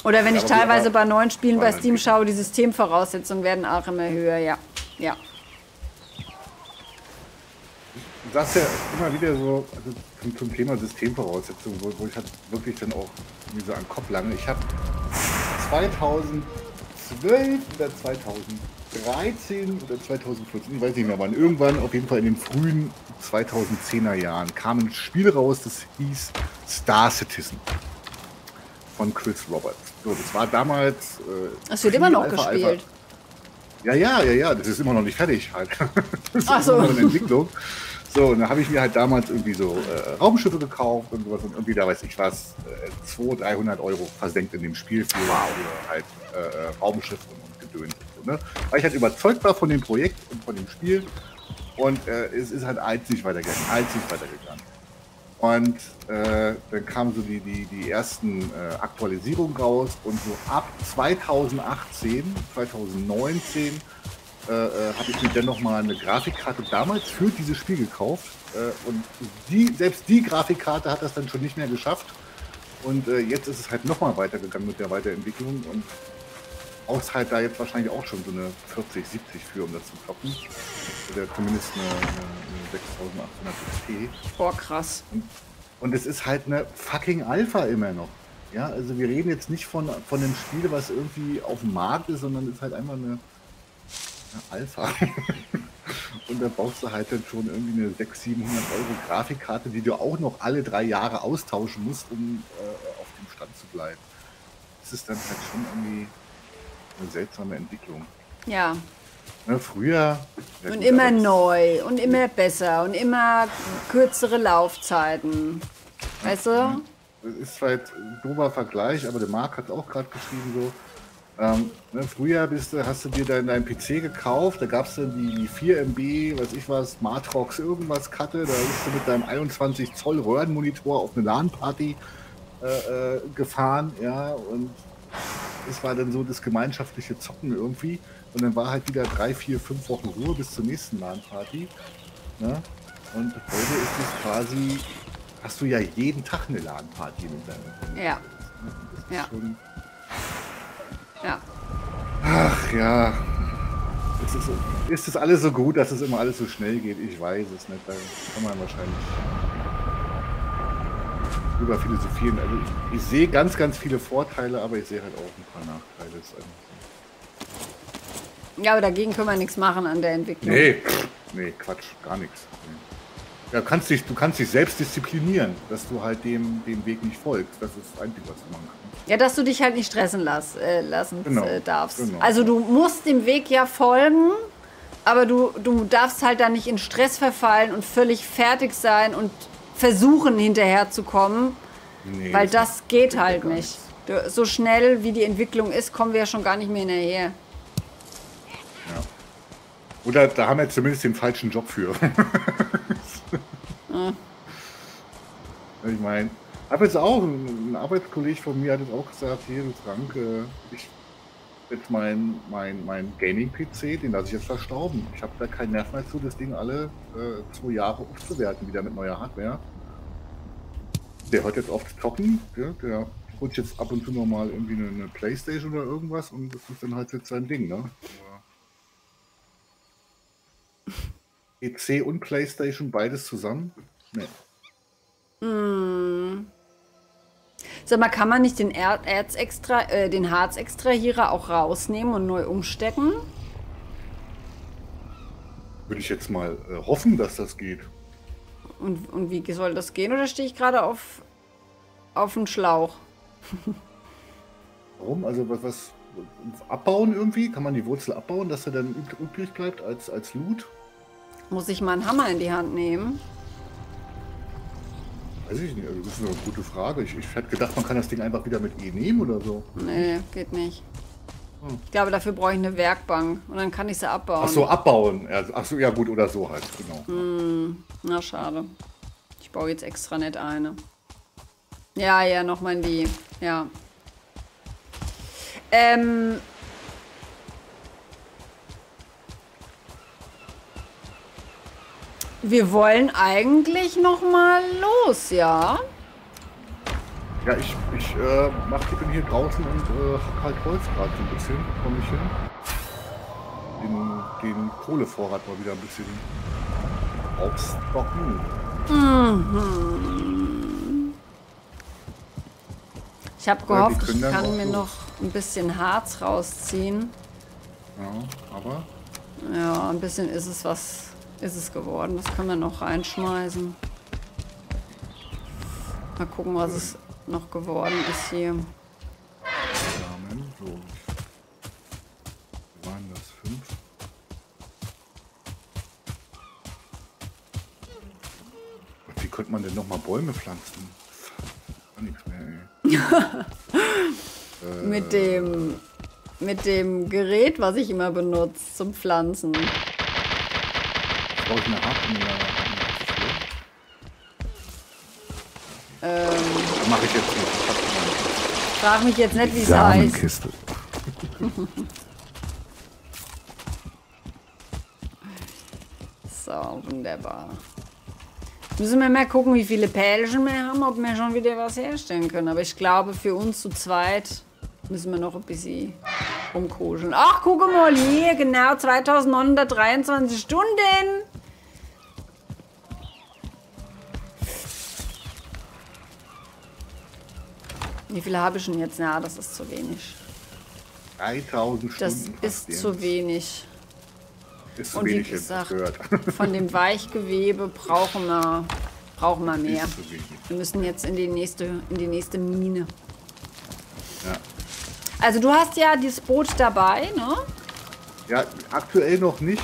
Oder wenn ich teilweise bei neuen Spielen bei Steam schaue, die Systemvoraussetzungen werden auch immer höher, ja. Ja. Du sagst ja immer wieder so, also zum Thema Systemvoraussetzungen, wo ich halt wirklich dann auch mir so an den Kopf lange. Ich habe 2012 oder 2013 oder 2014, ich weiß nicht mehr wann, irgendwann auf jeden Fall in den frühen 2010er Jahren kam ein Spiel raus, das hieß Star Citizen. Von Chris Roberts. So, das war damals. Das wird immer noch gespielt. Alpha. Ja, das ist immer noch nicht fertig halt. Das ist immer noch in Entwicklung. So, und da habe ich mir halt damals irgendwie so Raumschiffe gekauft und sowas und irgendwie, da weiß ich was, 200, 300 Euro versenkt in dem Spiel für halt Raumschiffe und Gedöns und so, ne? Weil ich halt überzeugt war von dem Projekt und von dem Spiel und es ist halt einzig weitergegangen. Und dann kamen so die ersten Aktualisierungen raus und so ab 2018, 2019 habe ich mir dann nochmal eine Grafikkarte damals für dieses Spiel gekauft. Und selbst die Grafikkarte hat das dann schon nicht mehr geschafft. Und jetzt ist es halt nochmal weitergegangen mit der Weiterentwicklung und brauchst halt da jetzt wahrscheinlich auch schon so eine 4070 für, um das zu kloppen. Oder zumindest eine 6800 XT. Boah, krass. Und es ist halt eine fucking Alpha immer noch. Ja, also wir reden jetzt nicht von einem Spiel, was irgendwie auf dem Markt ist, sondern es ist halt einfach eine Alpha. Und da brauchst du halt dann schon irgendwie eine 600, 700 Euro Grafikkarte, die du auch noch alle 3 Jahre austauschen musst, um auf dem Stand zu bleiben. Das ist dann halt schon irgendwie eine seltsame Entwicklung. Ja. Ne, früher. Und gut, immer neu und immer besser und immer kürzere Laufzeiten. Weißt du? Das ist zwar halt ein dober Vergleich, aber der Marc hat auch gerade geschrieben so. Ne, früher hast du dir deinen PC gekauft, da gab es dann die 4 MB, weiß ich was, Matrox, irgendwas Karte, da bist du mit deinem 21 Zoll Röhrenmonitor auf eine LAN-Party gefahren, ja, und es war dann so das gemeinschaftliche Zocken irgendwie. Und dann war halt wieder 3, 4, 5 Wochen Ruhe bis zur nächsten LAN-Party. Ne? Und heute ist es quasi, hast du ja jeden Tag eine LAN-Party mit deinem. Ja. Das ist schon... Ja. Ach ja. Ist das alles so gut, dass es immer alles so schnell geht? Ich weiß es nicht. Da kann man wahrscheinlich drüber philosophieren. Also ich sehe ganz, ganz viele Vorteile, aber ich sehe halt auch ein paar Nachteile. Ja, aber dagegen können wir nichts machen an der Entwicklung. Nee, Quatsch, gar nichts. Nee. Ja, du kannst dich selbst disziplinieren, dass du halt dem Weg nicht folgst. Das ist das Einzige, was du machen kannst. Ja, dass du dich halt nicht stressen lassen darfst. Genau. Also du musst dem Weg ja folgen, aber du darfst halt dann nicht in Stress verfallen und völlig fertig sein und versuchen, hinterherzukommen. Nee, weil das geht halt nicht. So schnell, wie die Entwicklung ist, kommen wir ja schon gar nicht mehr hinterher. Ja. Oder da haben wir zumindest den falschen Job für. Ja. Ich meine, habe jetzt auch ein Arbeitskollege von mir hat jetzt auch gesagt, hier Frank, ich jetzt mein Gaming-PC, den lasse ich jetzt verstauben. Ich habe da keinen Nerv mehr zu, das Ding alle 2 Jahre aufzuwerten, wieder mit neuer Hardware. Der hört jetzt auf zu zocken, der holt jetzt ab und zu nochmal irgendwie eine Playstation oder irgendwas und das ist dann halt jetzt sein Ding, ne? PC und Playstation beides zusammen? Nee. Hm. Sag mal, kann man nicht den Harzextrahierer auch rausnehmen und neu umstecken? Würde ich jetzt mal hoffen, dass das geht. Und wie soll das gehen? Oder stehe ich gerade auf dem Schlauch? Warum? Also was abbauen irgendwie? Kann man die Wurzel abbauen, dass er dann übrig bleibt als Loot? Muss ich mal einen Hammer in die Hand nehmen? Weiß ich nicht. Das ist eine gute Frage. Ich hätte gedacht, man kann das Ding einfach wieder mit E nehmen oder so. Nee, geht nicht. Hm. Ich glaube, dafür brauche ich eine Werkbank. Und dann kann ich sie abbauen. Ach so, abbauen. Ach so, ja gut, oder so halt. Genau. Hm. Na, schade. Ich baue jetzt extra nett eine. Ja, nochmal in die. Ja. Wir wollen eigentlich nochmal los, ja? Ja, ich bin hier draußen und hab halt Holz gerade so ein bisschen. Komme ich hin. Den Kohlevorrat mal wieder ein bisschen aufstocken. Mhm. Ich habe gehofft, ich kann mir noch ein bisschen Harz rausziehen. Ja, aber? Ja, ein bisschen ist es geworden. Das können wir noch reinschmeißen. Mal gucken, was es noch geworden ist hier. So. Wie waren das? 5? Wie könnte man denn nochmal Bäume pflanzen? Gar nichts mehr, ey. Mit dem Gerät, was ich immer benutze zum Pflanzen. Ich mache ich jetzt nicht. Frag mich jetzt nicht, wie es heißt. Samenkiste. So, wunderbar. Müssen wir mal gucken, wie viele Pälchen wir haben, ob wir schon wieder was herstellen können. Aber ich glaube, für uns zu zweit müssen wir noch ein bisschen rumkuscheln. Ach, guck mal hier, genau 2923 Stunden. Wie viele habe ich denn jetzt? Na, das ist zu wenig. 3000 Stunden. Das ist zu wenig. Ist zu wenig, wie gesagt, von dem Weichgewebe brauchen wir mehr. Wir müssen jetzt in die nächste Mine. Ja. Also du hast ja dieses Boot dabei, ne? Ja, aktuell noch nicht,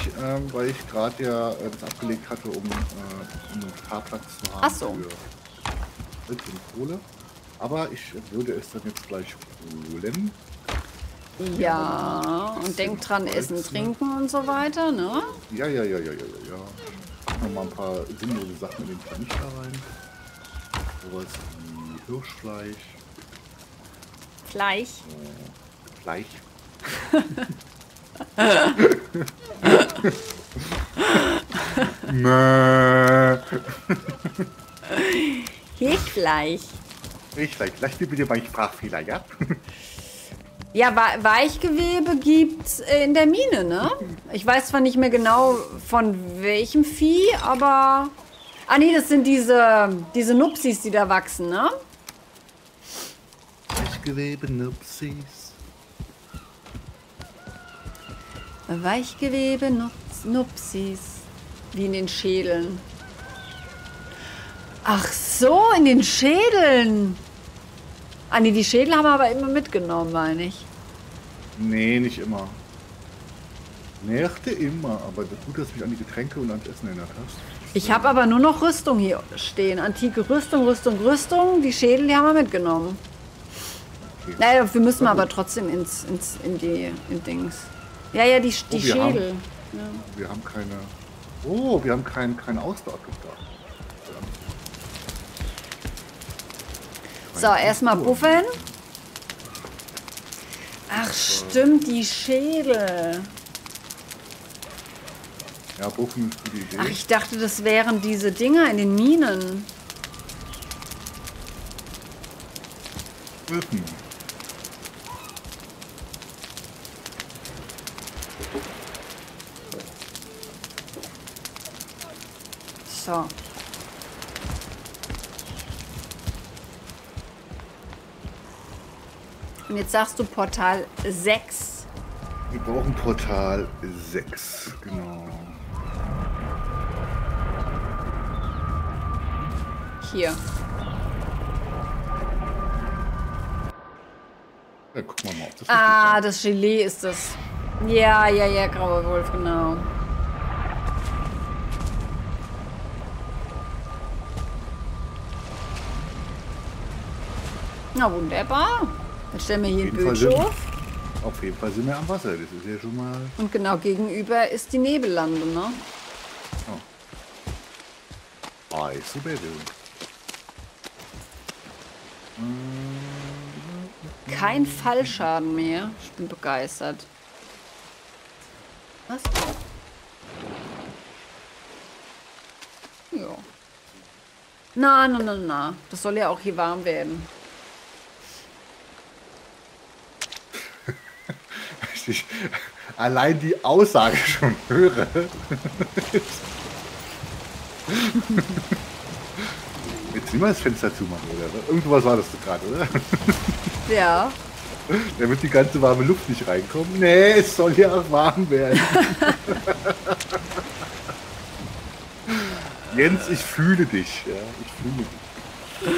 weil ich gerade ja das abgelegt hatte, um einen Fahrplatz zu haben. Ach so. Für Ritz und Kohle. Aber ich würde es dann jetzt gleich holen. Ja, und denk dran, essen, trinken und so weiter, ne? Ja. Nochmal ein paar sinnlose Sachen in den Kanister rein. Sowas wie Hirschfleisch. Fleisch. Fleisch. Hirschfleisch. Lass mir bitte meinen Sprachfehler, ja? Ja, Weichgewebe gibt's in der Mine, ne? Ich weiß zwar nicht mehr genau von welchem Vieh, aber... Ah nee, das sind diese Nupsis, die da wachsen, ne? Weichgewebe, Nupsis. Weichgewebe, Nupsis. Wie in den Schädeln. Ach so, in den Schädeln. Ah nee, die Schädel haben wir aber immer mitgenommen, meine ich. Nee, nicht immer. Nächte immer, aber gut, dass du mich an die Getränke und ans Essen erinnert hast. Ich habe aber nur noch Rüstung hier stehen. Antike Rüstung. Die Schädel, die haben wir mitgenommen. Okay. Naja, wir müssen aber trotzdem in Dings. Ja, die Schädel. Wir haben keine... Oh, wir haben keinen Ausdauer gebracht. So, erstmal buffen. Ach stimmt, die Schädel. Ja, buffen ist die Idee. Ach, ich dachte, das wären diese Dinger in den Minen. Buffen. So. Und jetzt sagst du Portal 6. Wir brauchen Portal 6, genau. Hier. Ja, guck mal auf das. Ah, das Gelee ist das. Ja, ja, ja, grauer Wolf, genau. Na wunderbar. Dann stellen wir hier einen Bötschhof. Auf jeden Fall sind wir am Wasser, das ist ja schon mal... Und genau gegenüber ist die Nebellande, ne? Oh. Eis zu Baby. Kein Fallschaden mehr. Ich bin begeistert. Was? Ja. Na, na, na, na. Das soll ja auch hier warm werden. Ich allein die Aussage schon höre. Jetzt immer das Fenster zumachen, oder? Irgendwas war das gerade, oder? Ja. Damit die ganze warme Luft nicht reinkommt. Nee, es soll ja auch warm werden. Jens, ich fühle dich. Ja, ich fühle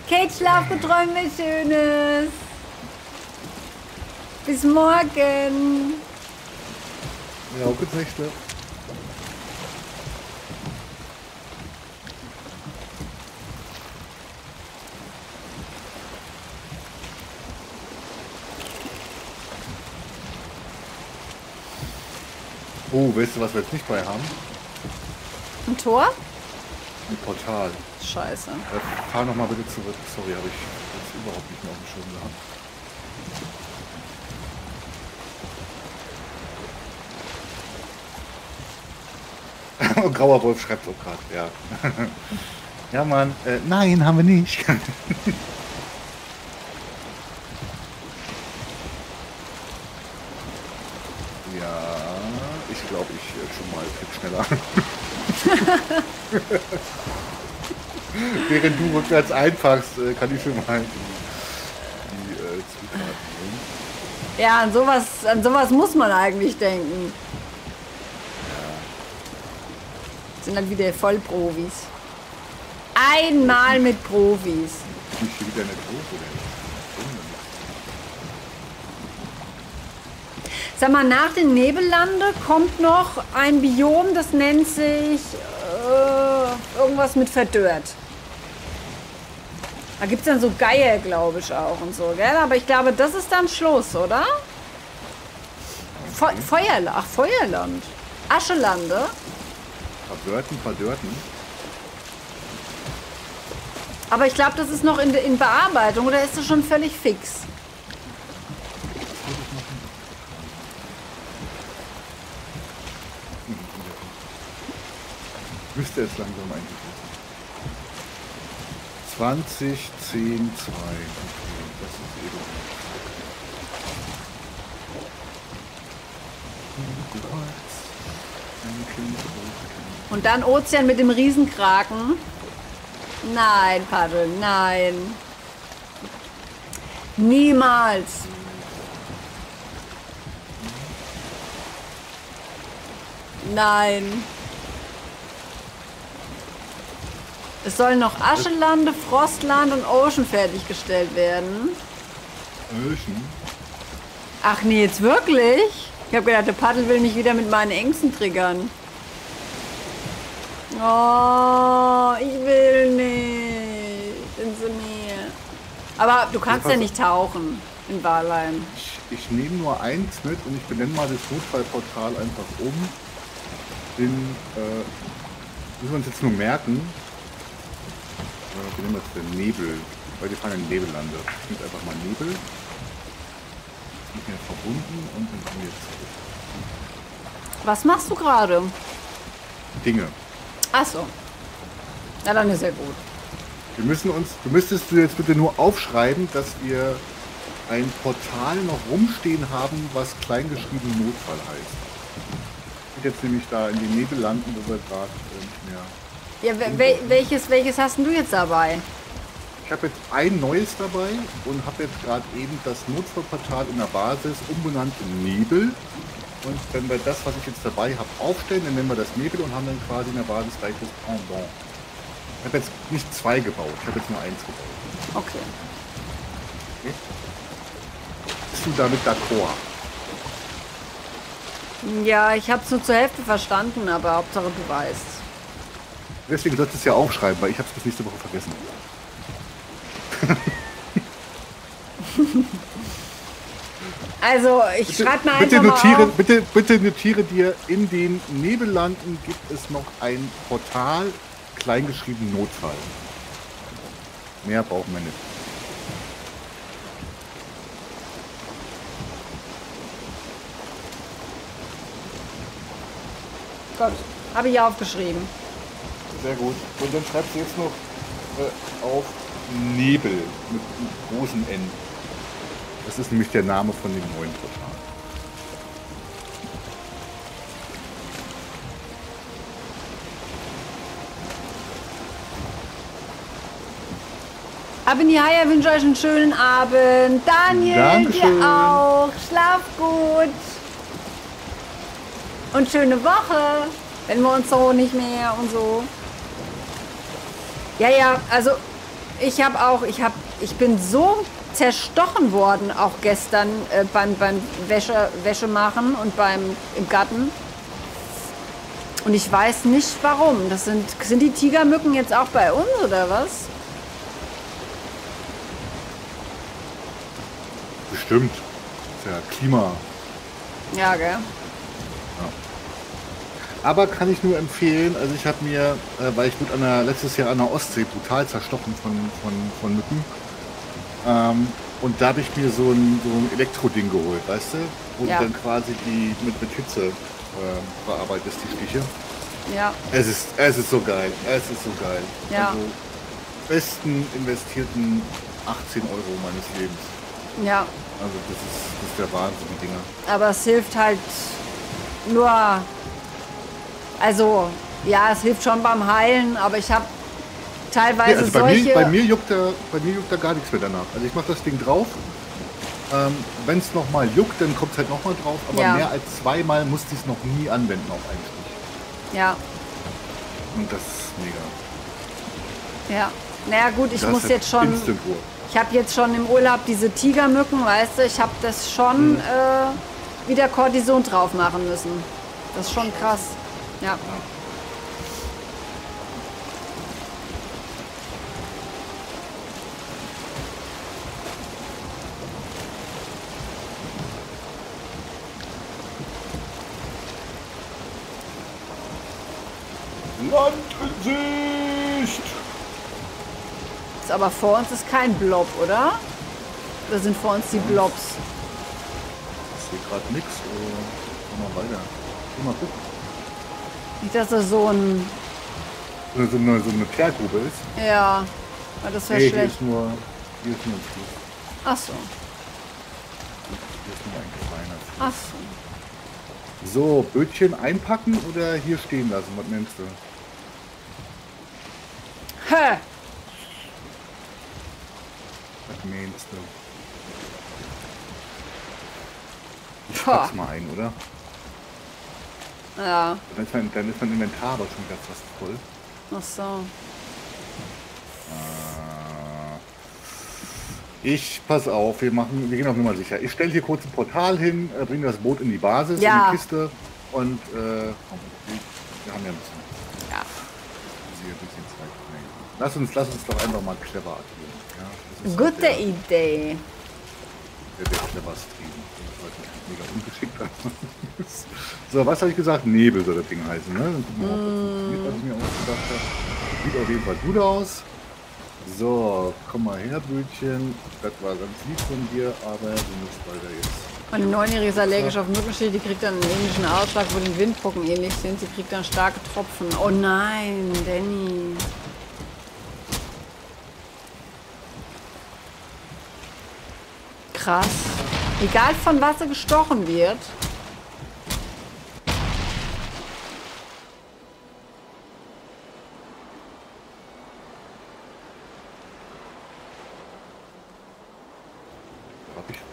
dich. Kate, schlaf geträumt, was Schönes. Bis morgen. Ja, auch jetzt nicht, ne? Oh, weißt du, was wir jetzt nicht bei haben? Ein Tor? Ein Portal. Scheiße. Fahr nochmal bitte zurück. Sorry, habe ich jetzt überhaupt nicht mehr auf dem Schirm gehabt. Grauer Wolf schreibt auch gerade, ja. Ja, Mann. Nein, haben wir nicht. Ja, ich glaube, ich schon mal viel schneller. Während du rückwärts einfachst, kann ich schon mal die Zufahrt nehmen. Ja, an sowas muss man eigentlich denken. Sind dann wieder voll Profis. Einmal mit Profis. Bin ich wieder eine Profi, oder? Sag mal, nach den Nebellande kommt noch ein Biom, das nennt sich irgendwas mit verdörrt. Da gibt es dann so Geier, glaube ich, auch und so, gell? Aber ich glaube, das ist dann Schluss, oder? Okay. Feuerland. Ach, Feuerland. Aschelande. Verdörten, verdörten. Aber ich glaube, das ist noch in Bearbeitung, oder ist das schon völlig fix? Müsste es langsam eigentlich. 20, 10, 2. Das ist eben. Und dann Ozean mit dem Riesenkraken. Nein, Paddel, nein. Niemals. Nein. Es sollen noch Aschelande, Frostland und Ocean fertiggestellt werden. Ocean? Ach nee, jetzt wirklich? Ich habe gedacht, der Paddel will mich wieder mit meinen Ängsten triggern. Oh, ich will nicht ins Meer. Aber du kannst ja nicht tauchen in Valheim. Ich nehme nur eins mit und ich benenne mal das Notfallportal einfach um. Müssen wir uns jetzt nur merken. Wir nehmen jetzt den Nebel. Weil wir fahren in Nebellande. Ich nehme einfach mal Nebel. Mit mir verbunden und dann kommen wir zurück. Was machst du gerade? Dinge. Achso. Na dann ist ja gut. Wir müssen uns, du müsstest du jetzt bitte nur aufschreiben, dass wir ein Portal noch rumstehen haben, was kleingeschrieben Notfall heißt. Ich bin jetzt nämlich da in den Nebellanden, wo wir gerade nicht mehr... Ja, welches hast denn du jetzt dabei? Ich habe jetzt ein neues dabei und habe jetzt gerade eben das Notfallportal in der Basis umbenannt in Nebel. Und wenn wir das, was ich jetzt dabei habe, aufstellen, dann nennen wir das Nebel und haben dann quasi in der Basis gleich das Pendant. Ich habe jetzt nicht zwei gebaut, ich habe jetzt nur eins gebaut. Okay. Okay. Bist du damit d'accord? Ja, ich habe es nur zur Hälfte verstanden, aber Hauptsache du weißt. Deswegen solltest du es ja aufschreiben, weil ich habe es bis nächste Woche vergessen. Also, ich schreibe mal bitte einfach notiere, mal auf. Bitte notiere dir, in den Nebellanden gibt es noch ein Portal, kleingeschrieben Notfall. Mehr brauchen wir nicht. Gott, habe ich aufgeschrieben. Sehr gut. Und dann schreibst du jetzt noch auf Nebel mit einem großen N. Das ist nämlich der Name von dem neuen Portal. Ab in die Haie, wünsche euch einen schönen Abend. Daniel, Dankeschön. Dir auch. Schlaf gut. Und schöne Woche. Wenn wir uns so nicht mehr und so. Ja, ja, also ich habe auch, ich bin so zerstochen worden, auch gestern beim Wäsche machen und im Garten. Und ich weiß nicht warum. Das sind die Tigermücken jetzt auch bei uns oder was? Bestimmt. Das ist ja Klima. Ja, gell? Aber kann ich nur empfehlen, also ich habe mir, weil ich wurde letztes Jahr an der Ostsee brutal zerstochen von Mücken. Und da habe ich mir so ein Elektroding geholt, weißt du? Wo ja. Du dann quasi die mit Hitze bearbeitest, die Stiche. Ja. Es ist so geil, es ist so geil. Ja. Also besten investierten 18 € meines Lebens. Ja. Also das ist der Wahnsinn, die Dinger. Aber es hilft halt nur... Also, ja, es hilft schon beim Heilen, aber ich habe teilweise nee, also solche... Bei mir juckt da gar nichts mehr danach. Also ich mache das Ding drauf. Wenn es nochmal juckt, dann kommt es halt nochmal drauf. Aber ja. Mehr als zweimal musste ich es noch nie anwenden auf einen Stich. Ja. Und das ist mega. Ja. Naja gut, ich das muss jetzt schon... Ich habe jetzt schon im Urlaub diese Tigermücken, weißt du. Ich habe das schon wieder Kortison drauf machen müssen. Das ist schon krass. Ja. Land in Sicht! Ist aber vor uns ist kein Blob, oder? Oder sind vor uns die Blobs? Ich sehe gerade nichts. Geh mal weiter. Geh mal gucken. Nicht, dass das so eine Klärgrube ist. Ja, aber das wäre schlecht. Hier ist nur ein Fluss. Ach so. Hier ist nur ein kleiner Fluss. Ach so. So, Bötchen einpacken oder hier stehen lassen? Was nimmst du? Hä? Was meinst du? Ich pack's mal ein, oder? Ja. Dann ist mein Inventar aber schon ganz fast voll. Ach so. Pass auf, wir gehen auf Nummer sicher. Ich stelle hier kurz ein Portal hin, bringe das Boot in die Basis, ja. In die Kiste und wir haben ja ein bisschen. Ja. Lass uns doch einfach mal clever agieren. Ja, gute Idee. Der cleverste mega ungeschickt hat. So, was habe ich gesagt? Nebel soll das Ding heißen, ne? Das was ich mir ausgedacht habe. Sieht auf jeden Fall gut aus. So, komm mal her, Brötchen. Das war ganz lieb von dir, aber du musst weiter jetzt. Meine Neunjährige ist allergisch auf Mückenstiche, die kriegt dann einen ähnlichen Ausschlag, wo den Windpocken ähnlich sind. Sie kriegt dann starke Tropfen. Oh nein, Danny. Krass. Egal von was er gestochen wird.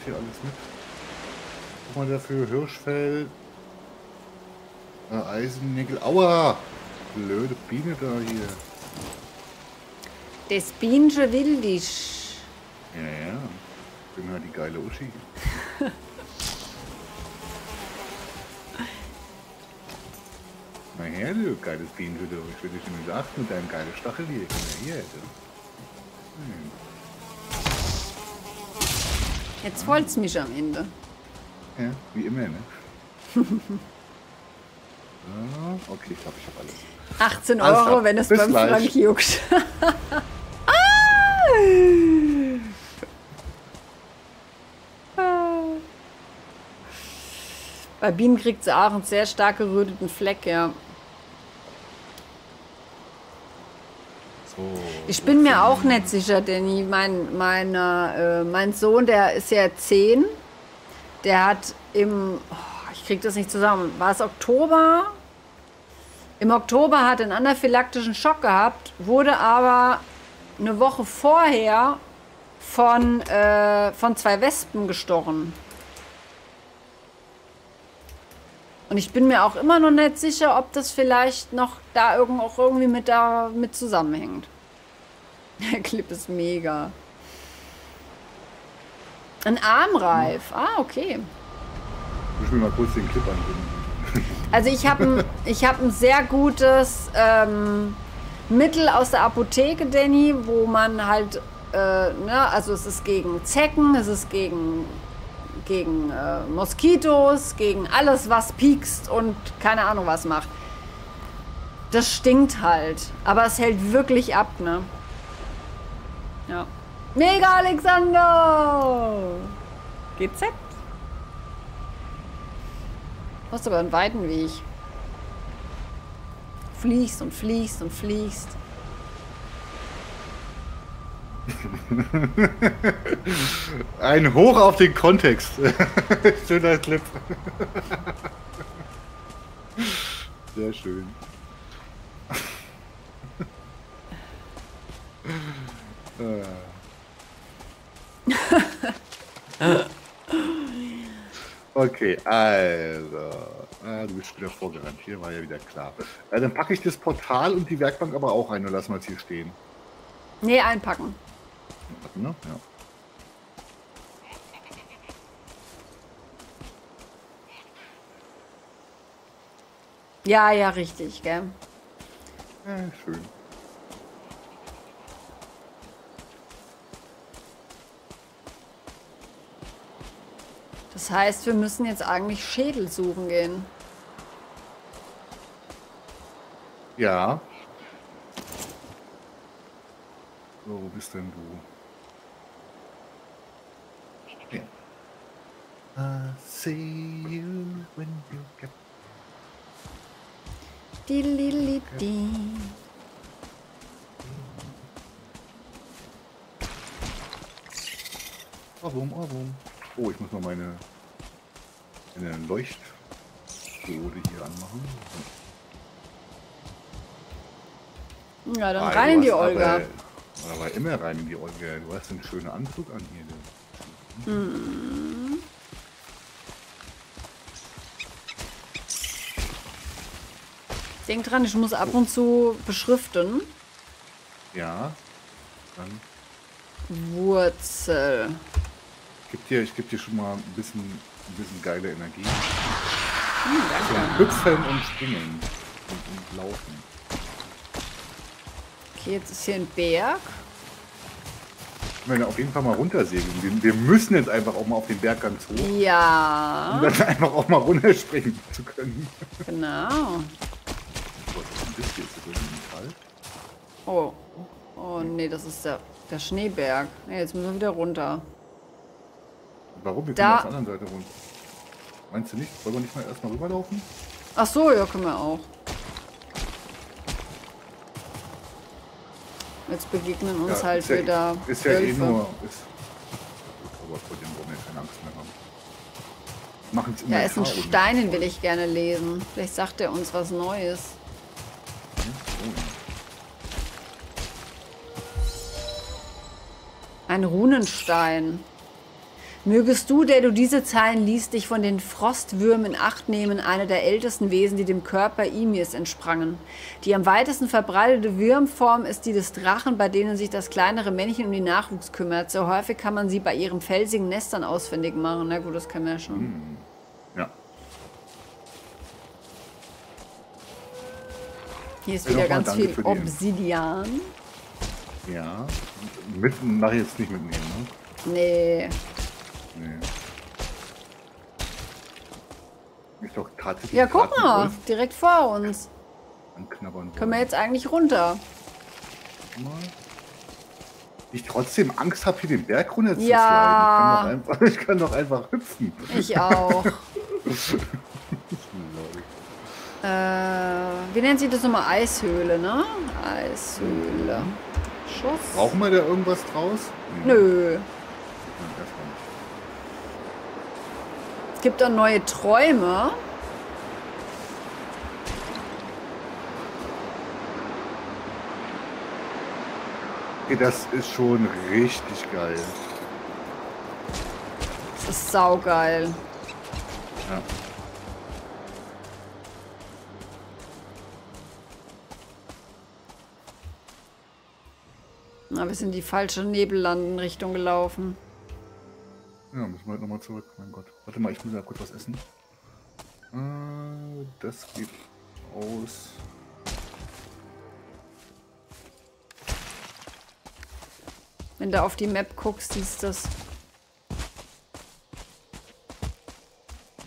steht alles mit. Guck mal dafür, Hirschfell, Eisennägel, aua! Blöde Biene da hier. Das Bienchen will dich. Ja. Ich bin halt die geile Uschi. Na her, du geiles Bienchen, du. Ich will dich nämlich achten mit deinem geilen Stachel hier. Hier, Jetzt wollt's mich am Ende. Ja, wie immer, ne? Okay, ich glaube, ich habe alles. 18 Euro, alles wenn es beim Frank juckt. Bei Bienen kriegt sie auch einen sehr stark geröteten Fleck, ja. So, ich bin mir auch nicht sicher, Danny. Mein Sohn, der ist ja 10. Der hat im... ich krieg das nicht zusammen. War es Oktober? Im Oktober hat er einen anaphylaktischen Schock gehabt, wurde aber eine Woche vorher von 2 Wespen gestochen. Und ich bin mir auch immer noch nicht sicher, ob das vielleicht noch da auch irgendwie mit zusammenhängt. Der Clip ist mega. Ein Armreif. Ah, okay. Ich will mal kurz den Clip angucken. Also ich habe ein sehr gutes Mittel aus der Apotheke, Danny, wo man halt, also es ist gegen Zecken, es ist gegen Moskitos, gegen alles, was piekst und keine Ahnung was macht. Das stinkt halt, aber es hält wirklich ab, ne? Ja. Mega Alexander! GZ? Du hast aber einen weiten Weg. Fliegst und fliegst und fliegst. Ein Hoch auf den Kontext. Schöner Clip. Sehr schön. Okay, also. Du bist wieder vorgerannt. Hier war ja wieder klar. Dann packe ich das Portal und die Werkbank aber auch rein und lassen wir es hier stehen. Nee, einpacken. Einpacken, ne? Ja. Ja, richtig, gell? Ja, schön. Das heißt, wir müssen jetzt eigentlich Schädel suchen gehen. Ja. So, wo bist denn du? Ja. I'll see you when you get... Dililidi. Warum? Oh, ich muss mal meine Leuchtkohle hier anmachen. Ja, dann rein in die Olga. Aber immer rein in die Olga. Du hast einen schönen Anzug an hier. Mhm. Denk dran, ich muss ab und zu beschriften. Ja. Dann. Wurzel. Ich geb dir schon mal ein bisschen geile Energie. Danke. Hüpfen und springen. Und laufen. Okay, jetzt ist hier ein Berg. Ich meine, auf jeden Fall mal runtersegeln. Wir müssen jetzt einfach auch mal auf den Berg ganz hoch. Ja. Um dann einfach auch mal runterspringen zu können. Genau. Oh. Oh, nee, das ist der Schneeberg. Nee, jetzt müssen wir wieder runter. Warum? Wir können auf der anderen Seite runter. Meinst du nicht? Wollen wir nicht mal erstmal rüberlaufen? Ach so, ja, können wir auch. Jetzt begegnen uns ja, halt wieder. Ist ja eh nur. Aber vor dem wollen wir keine Angst mehr haben. Machen es immer. Ja, es sind Steinen, will ich gerne lesen. Vielleicht sagt er uns was Neues. Ein Runenstein. Mögest du, der du diese Zeilen liest, dich von den Frostwürmen in Acht nehmen, einer der ältesten Wesen, die dem Körper Imirs entsprangen. Die am weitesten verbreitete Würmform ist die des Drachen, bei denen sich das kleinere Männchen um den Nachwuchs kümmert. So häufig kann man sie bei ihren felsigen Nestern ausfindig machen. Na gut, das kennen wir ja schon. Ja. Hier ist wieder ganz viel Obsidian. Ja. Mitten mache ich jetzt nicht mitnehmen, ne? Nee. Nee. Ist doch tatsächlich. Ja, guck mal, direkt vor uns. Anknabbern. Können wir jetzt eigentlich runter? Mal. Ich trotzdem Angst habe, hier den Berg runter zu sliden. Ich kann doch einfach hüpfen. Ich auch. Wie nennt sich das nochmal? Eishöhle, ne? Eishöhle. Schuss. Brauchen wir da irgendwas draus? Nö. Es gibt auch neue Träume. Das ist schon richtig geil. Das ist saugeil. Ja. Na, wir sind in die falsche Nebellandenrichtung gelaufen. Ja, müssen wir halt nochmal zurück. Mein Gott. Warte mal, ich muss ja kurz was essen. Das geht aus. Wenn du auf die Map guckst, siehst du das.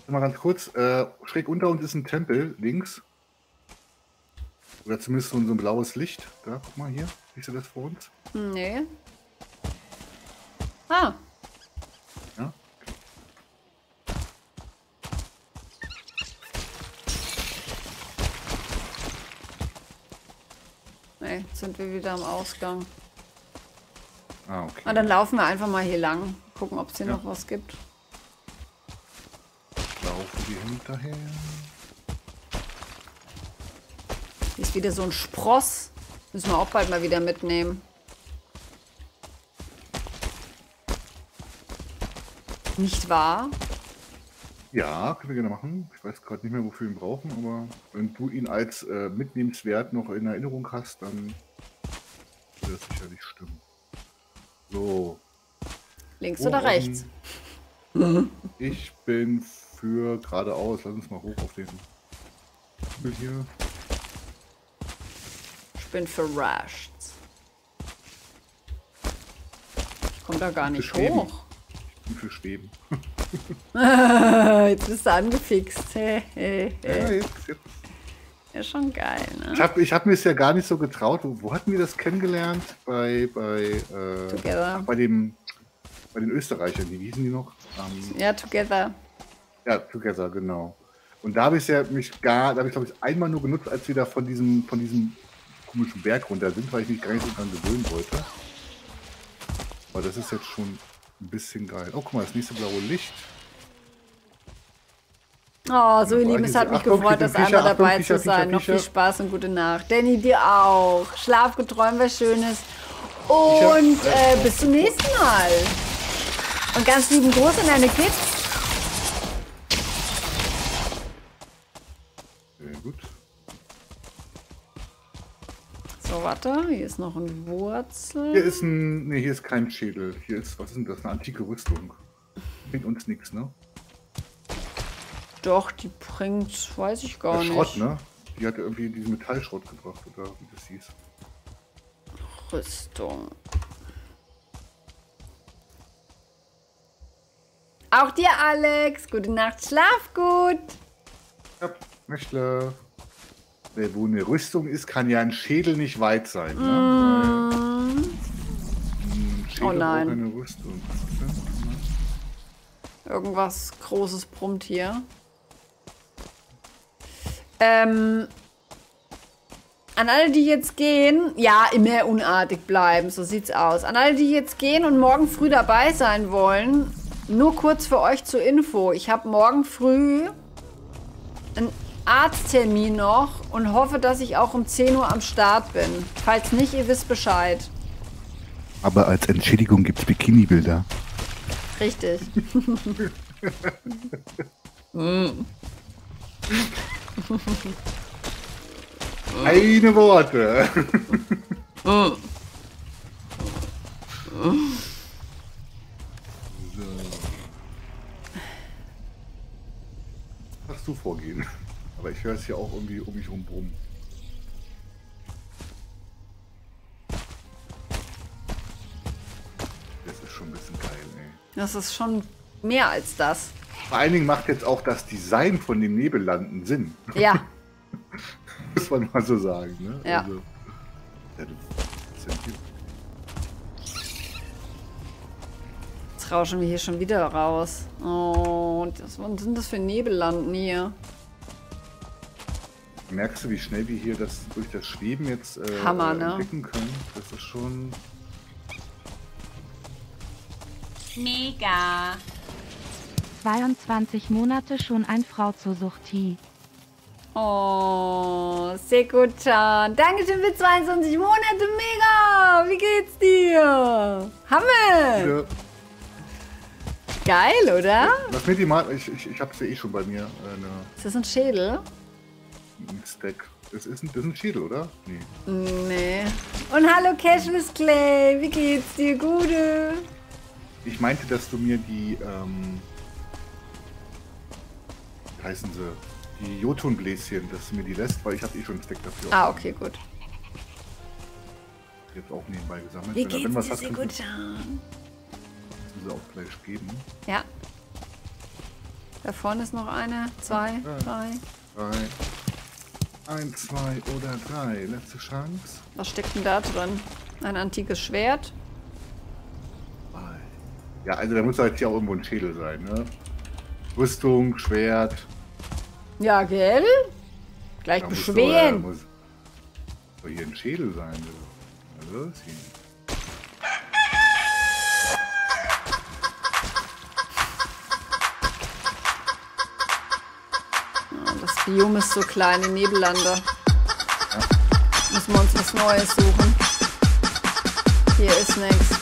Mal ganz kurz. Schräg unter uns ist ein Tempel, links. Oder zumindest so ein blaues Licht. Da, guck mal hier. Siehst du das vor uns? Nee. Ah. Ja. Nee, jetzt sind wir wieder am Ausgang. Ah, okay. Und dann laufen wir einfach mal hier lang. Gucken, ob es hier noch was gibt. Laufen wir hinterher. Hier ist wieder so ein Spross. Müssen wir auch bald mal wieder mitnehmen. Nicht wahr? Ja, können wir gerne machen. Ich weiß gerade nicht mehr, wofür wir ihn brauchen, aber wenn du ihn als mitnehmenswert noch in Erinnerung hast, dann wird das sicherlich stimmen. So. Links oder rechts? Ich bin für geradeaus. Lass uns mal hoch auf den Hügel hier. Ich bin für rechts. Ich komme da gar nicht hoch. Ich bin für Schweben. Jetzt bist du angefixt. Hey, hey, hey. Ja, jetzt. Ja, schon geil, ne? Ich hab mir es ja gar nicht so getraut. Wo hatten wir das kennengelernt? Bei den Österreichern. Wie hießen die noch? Ja, Together. Ja, Together, genau. Und da habe ich glaube ich, einmal nur genutzt, als wir da von diesem komischen Berg runter sind, weil ich mich gar nicht so dran gewöhnen wollte. Aber das ist jetzt schon ein bisschen geil. Oh, guck mal, das nächste blaue Licht. Oh, so ihr Lieben, es hat mich gefreut, dass einmal dabei zu sein. Noch viel Spaß und gute Nacht. Danny, dir auch. Schlaf geträumt, was Schönes. Und bis zum nächsten Mal. Und ganz lieben Gruß an deine Kids. Sehr gut. So, warte. Hier ist noch ein Wurzel. Hier ist ein... Ne, hier ist kein Schädel. Hier ist... Was ist denn das? Eine antike Rüstung. Bringt uns nichts, ne? Doch, die bringt, weiß ich gar nicht. Schrott, ne? Die hat irgendwie diesen Metallschrott gebracht, oder wie das hieß. Rüstung. Auch dir, Alex. Gute Nacht, schlaf gut. Ja, möchte. Wer wo eine Rüstung ist, kann ja ein Schädel nicht weit sein. Ne? Ein Schädel braucht eine Rüstung. Irgendwas Großes brummt hier. An alle, die jetzt gehen, ja, immer unartig bleiben, so sieht's aus. An alle, die jetzt gehen und morgen früh dabei sein wollen, nur kurz für euch zur Info. Ich habe morgen früh einen Arzttermin noch und hoffe, dass ich auch um 10 Uhr am Start bin. Falls nicht, ihr wisst Bescheid. Aber als Entschädigung gibt's Bikini-Bilder. Richtig. Eine Worte. So. Kannst du vorgehen? Aber ich höre es ja auch irgendwie um mich rum brummen. Das ist schon ein bisschen geil, ey. Das ist schon mehr als das. Vor allen Dingen macht jetzt auch das Design von dem Nebellanden Sinn. Ja. Muss man mal so sagen, ne? Ja. Also, jetzt rauschen wir hier schon wieder raus. Oh, was sind das für Nebellanden hier? Merkst du, wie schnell wir hier das durch das Schweben jetzt Hammer, ne? Entdecken können? Das ist schon... Mega! 22 Monate schon ein Frau zur Suchti. Oh, sehr gut, Chan. Dankeschön für 22 Monate, mega! Wie geht's dir? Hammer! Ja. Geil, oder? Lass mir die mal, ich hab's ja eh schon bei mir. Ist das ein Schädel? Ein Stack. Das ist ein Schädel, oder? Nee. Nee. Und hallo Cashless Clay, wie geht's dir, Gude? Ich meinte, dass du mir die, wie heißen sie? Die Jotunbläschen, dass du mir die lässt, weil ich habe eh schon einen Stack dafür. Ah, okay, gut. Jetzt auch nebenbei gesammelt. Wie geht's dir, sehr gut, Chan? Das muss auch gleich geben. Ja. Da vorne ist noch eine, zwei, drei. Ein, zwei oder drei. Letzte Chance. Was steckt denn da drin? Ein antikes Schwert. Ja, also da muss halt hier auch irgendwo ein Schädel sein, ne? Rüstung, Schwert. Ja, gell? Gleich da beschweren. Muss hier ein Schädel sein. Also, ist hier. Ja, das Biom ist so klein im Nebellande. Ja. Müssen wir uns was Neues suchen. Hier ist nichts.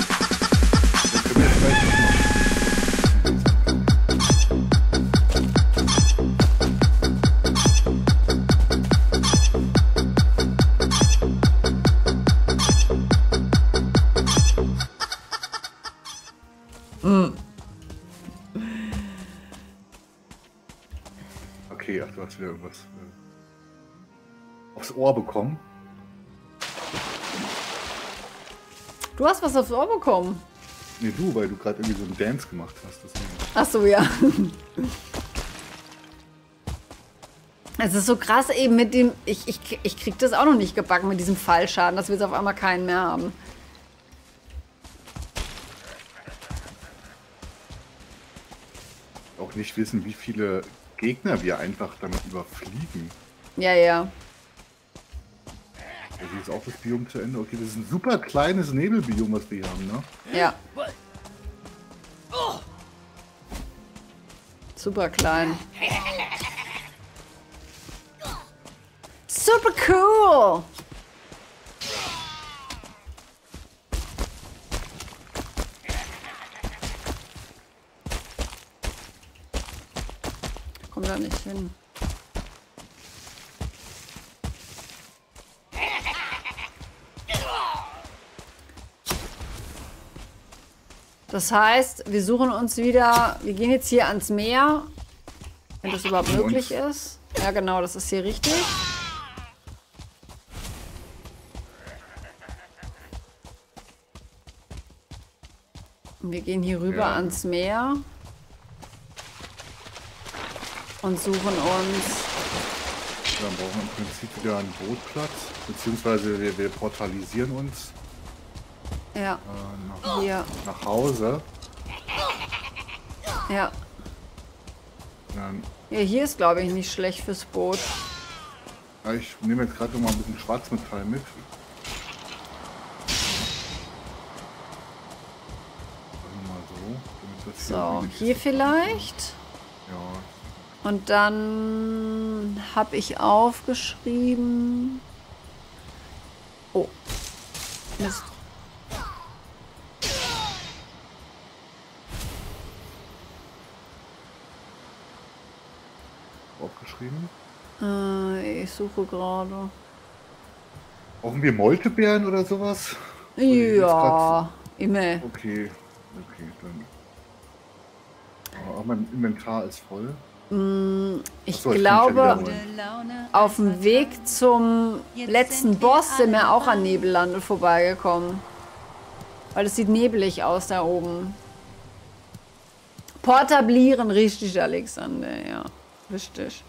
Okay, ach, du hast wieder irgendwas aufs Ohr bekommen. Du hast was aufs Ohr bekommen? Nee, du, weil du gerade irgendwie so einen Dance gemacht hast. Deswegen. Ach so, ja. Es ist so krass eben mit dem... Ich krieg das auch noch nicht gebacken mit diesem Fallschaden, dass wir jetzt auf einmal keinen mehr haben. Auch nicht wissen, wie viele Gegner wir einfach damit überfliegen. Ja, ja. Also ist auch das Biom zu Ende. Okay, das ist ein super kleines Nebelbiom, was wir hier haben, ne? Ja. Super klein. Super cool! Komm da nicht hin. Das heißt, wir suchen uns wieder, wir gehen jetzt hier ans Meer, wenn das überhaupt möglich ist. Ja genau, das ist hier richtig. Und wir gehen hier rüber ans Meer und suchen uns. Dann brauchen wir im Prinzip wieder einen Bootplatz, beziehungsweise wir portalisieren uns. Ja. Nach Hause. Ja. Ja, hier ist glaube ich nicht schlecht fürs Boot. Ich nehme jetzt gerade noch mal ein bisschen Schwarzmetall mit. So, so hier vielleicht. Ja. Und dann habe ich aufgeschrieben. Oh. Mist. geschrieben? Ich suche gerade. Brauchen wir Moltebeeren oder sowas? Ja, immer. Okay, okay, dann. Aber mein Inventar ist voll. Ich glaube, auf dem Weg zum letzten Boss sind wir auch an Nebelland vorbeigekommen. Weil es sieht nebelig aus da oben. Portablieren, richtig, Alexander, ja, richtig.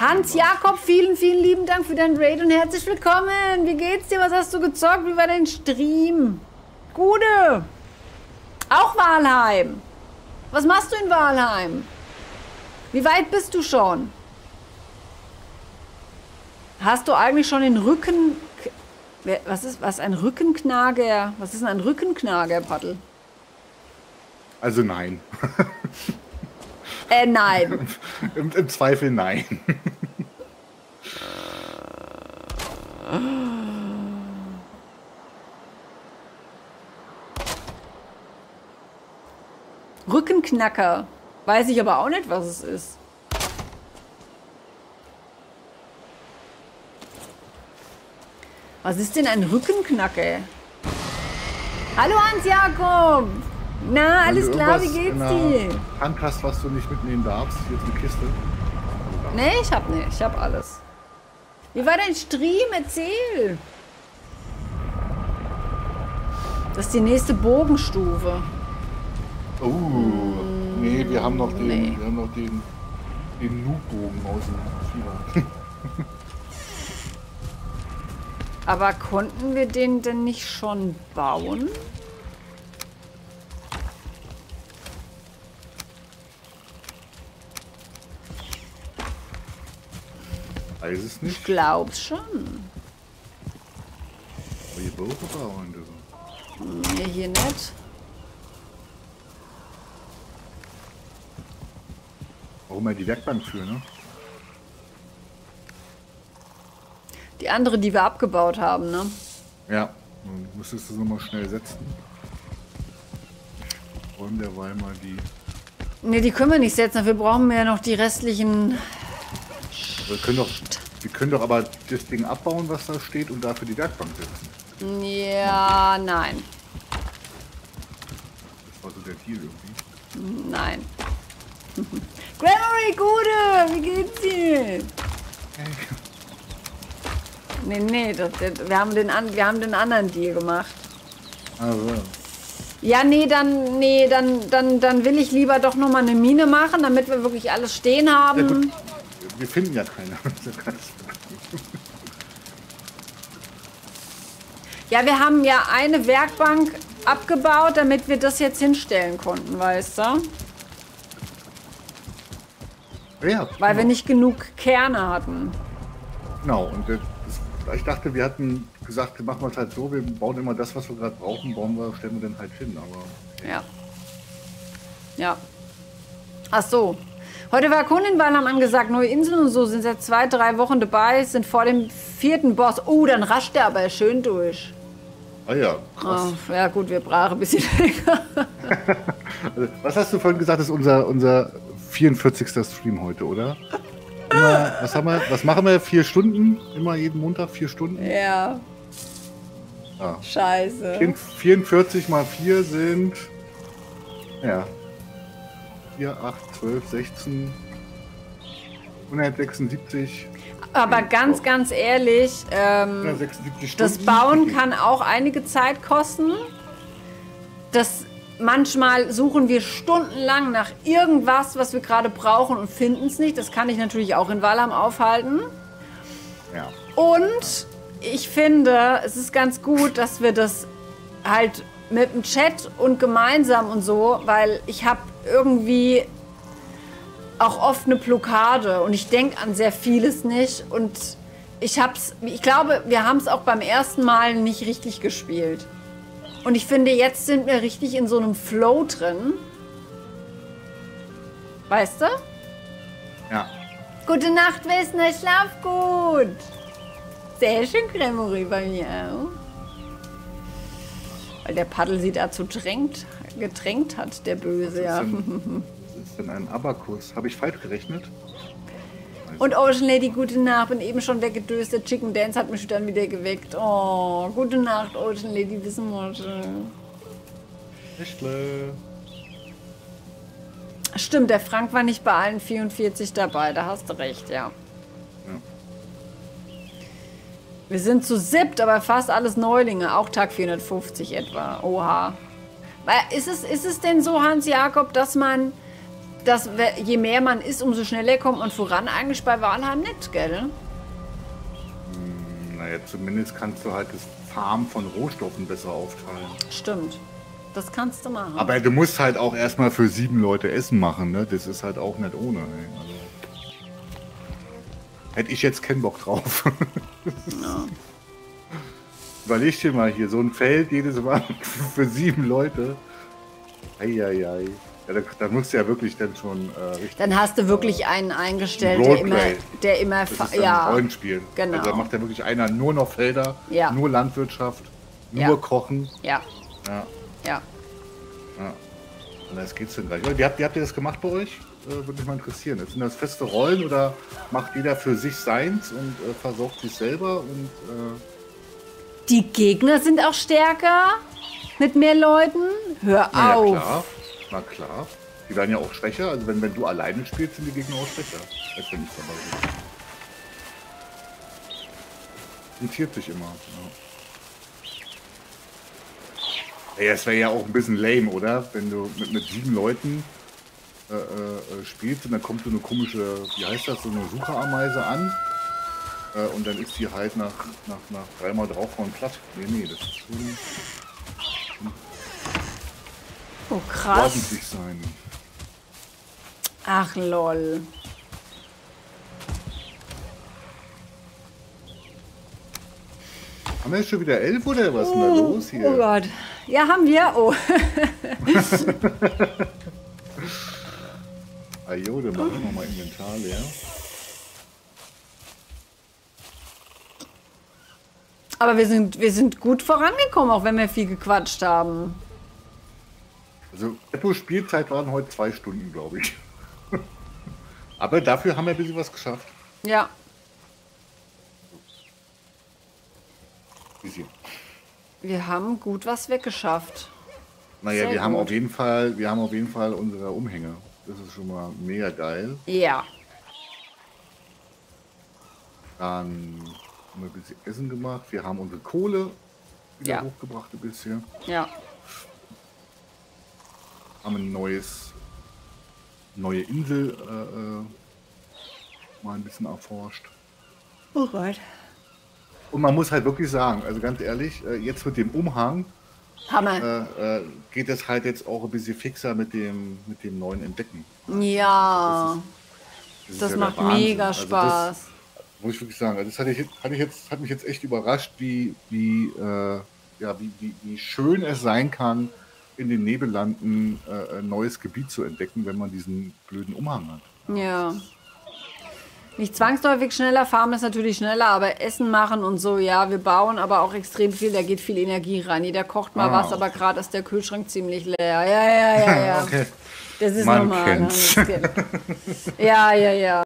Hans-Jakob, vielen, vielen lieben Dank für deinen Raid und herzlich willkommen. Wie geht's dir? Was hast du gezockt? Wie war dein Stream? Gute. Auch Valheim. Was machst du in Valheim? Wie weit bist du schon? Hast du eigentlich schon den Rücken... Was ist ein Rückenknager? Was ist denn ein Rückenknager, Paddel? Also nein. Nein. Im Zweifel nein. Rückenknacker. Weiß ich aber auch nicht, was es ist. Was ist denn ein Rückenknacker? Hallo Hans-Jakob! Na, alles klar, wie geht's dir? Hand hast, was du nicht mitnehmen darfst. Hier ist eine Kiste. Nee, ich hab nicht. Ich hab alles. Wie war dein Stream? Erzähl! Das ist die nächste Bogenstufe. Oh. Nee, wir haben noch den, nee. Wir haben noch den Noob-Bogen aus dem Fieber. Aber konnten wir den denn nicht schon bauen? Weiß es nicht. Ich glaub's schon. Aber hier Bogen bauen, du. Nee, hier nicht. Warum er die Werkbank für, ne? Die andere, die wir abgebaut haben, ne? Ja, dann müsstest du sie nochmal schnell setzen. Räumen derweil mal die... Ne, die können wir nicht setzen, dafür brauchen wir ja noch die restlichen... Wir können doch aber das Ding abbauen, was da steht, und dafür die Werkbank setzen. Ja, nein. Das war so der Deal irgendwie. Nein. Gregory, Gude, wie geht's dir? Nee, nee, wir haben den anderen Deal gemacht. Also. Ja, nee, dann will ich lieber doch nochmal eine Mine machen, damit wir wirklich alles stehen haben. Ja, wir finden ja keine. Ja, wir haben ja eine Werkbank abgebaut, damit wir das jetzt hinstellen konnten, weißt du? Ja, weil genau. Wir nicht genug Kerne hatten. Genau, und ich dachte, wir hatten gesagt, wir machen es halt so, wir bauen immer das, was wir gerade brauchen, stellen wir dann halt hin, aber... Okay. Ja. Ja. Ach so. Heute war Kundenballern angesagt, neue Inseln und so, sind seit 2-3 Wochen dabei, sind vor dem 4. Boss. Oh, dann rascht er aber schön durch. Ah ja, krass. Oh, ja gut, wir brachen ein bisschen länger. Also, was hast du vorhin gesagt, ist unser 44. Stream heute, oder? Immer, was machen wir? 4 Stunden? Immer jeden Montag 4 Stunden? Ja. Ah. Scheiße. 44 mal 4 sind... Ja. 4, 8, 12, 16... 176... Aber ganz, ganz ehrlich, 176 das Bauen kann auch einige Zeit kosten. Manchmal suchen wir stundenlang nach irgendwas, was wir gerade brauchen und finden es nicht. Das kann ich natürlich auch in Valheim aufhalten. Ja. Und ich finde, es ist ganz gut, dass wir das halt mit dem Chat und gemeinsam und so, weil ich habe irgendwie auch oft eine Blockade und ich denke an sehr vieles nicht. Und ich glaube, wir haben es auch beim ersten Mal nicht richtig gespielt. Und ich finde, jetzt sind wir richtig in so einem Flow drin. Weißt du? Ja. Gute Nacht, Wesner, schlaf gut. Sehr schön, Gremory, bei mir auch. Weil der Paddel sie dazu gedrängt hat, der Böse, ja. Was ist denn ein Abakus? Habe ich falsch gerechnet? Und Ocean Lady, gute Nacht, bin eben schon weggedöst. Der Chicken Dance hat mich dann wieder geweckt. Oh, gute Nacht, Ocean Lady, bis morgen. Stimmt, der Frank war nicht bei allen 44 dabei, da hast du recht, ja. Wir sind zu 7, aber fast alles Neulinge, auch Tag 450 etwa. Oha. Ist es denn so, Hans Jakob, dass je mehr man ist, umso schneller kommt man voran? Eigentlich bei Valheim nicht, gell? Naja, zumindest kannst du halt das Farmen von Rohstoffen besser aufteilen. Stimmt. Das kannst du machen. Aber du musst halt auch erstmal für 7 Leute Essen machen, ne? Das ist halt auch nicht ohne. Also, hätte ich jetzt keinen Bock drauf. Ja. Überleg dir mal hier, so ein Feld jedes Mal für 7 Leute. Eieiei. Ja, da musst du ja wirklich dann schon richtig... Dann hast du wirklich einen eingestellt, der immer... Das ist ja ein Rollenspiel. Genau. Also da macht ja wirklich einer nur noch Felder, ja, nur Landwirtschaft, nur Kochen. Ja. Ja. Ja. Ja. Und das geht's dann gleich. Wie habt ihr das gemacht bei euch? Würde mich mal interessieren. Sind das feste Rollen oder macht jeder für sich seins und versorgt sich selber? Und die Gegner sind auch stärker mit mehr Leuten? Hör auf! Ja, klar. Na klar. Die werden ja auch schwächer. Also wenn du alleine spielst, sind die Gegner auch schwächer. Das finde ich dabei. Notiert sich immer. Ja. Ja, es wäre ja auch ein bisschen lame, oder? Wenn du mit 7 Leuten spielst und dann kommt so eine komische, wie heißt das, so eine Sucherameise an und dann ist die halt nach 3-mal draufhauen platt. Nee, das ist schon... Oh, krass. Ordentlich sein. Ach, lol. Haben wir jetzt schon wieder 11 oder was ist denn da los hier? Oh Gott. Ja, haben wir. Oh. Ajo, dann machen wir nochmal Inventar leer. Aber wir sind gut vorangekommen, auch wenn wir viel gequatscht haben. Also, Spielzeit waren heute 2 Stunden, glaube ich. Aber dafür haben wir ein bisschen was geschafft. Ja. Bisschen. Wir haben gut was weggeschafft. Naja, sehr wir gut. haben auf jeden Fall unsere Umhänge. Das ist schon mal mega geil. Ja. Dann haben wir ein bisschen Essen gemacht. Wir haben unsere Kohle wieder hochgebracht ein bisschen. Ja. Haben ein neue Insel mal ein bisschen erforscht. Oh Gott. Und man muss halt wirklich sagen, also ganz ehrlich, jetzt mit dem Umhang geht es halt jetzt auch ein bisschen fixer mit dem neuen Entdecken. Ja, das macht mega Spaß. Also das, muss ich wirklich sagen, also das hat mich jetzt echt überrascht, wie schön es sein kann, in den Nebellanden ein neues Gebiet zu entdecken, wenn man diesen blöden Umhang hat. Ja. Nicht zwangsläufig schneller, Farmen ist natürlich schneller, aber Essen machen und so, ja, wir bauen aber auch extrem viel, da geht viel Energie rein. Jeder kocht mal was, okay, aber gerade ist der Kühlschrank ziemlich leer. Ja. Okay. Das ist normal. Ja.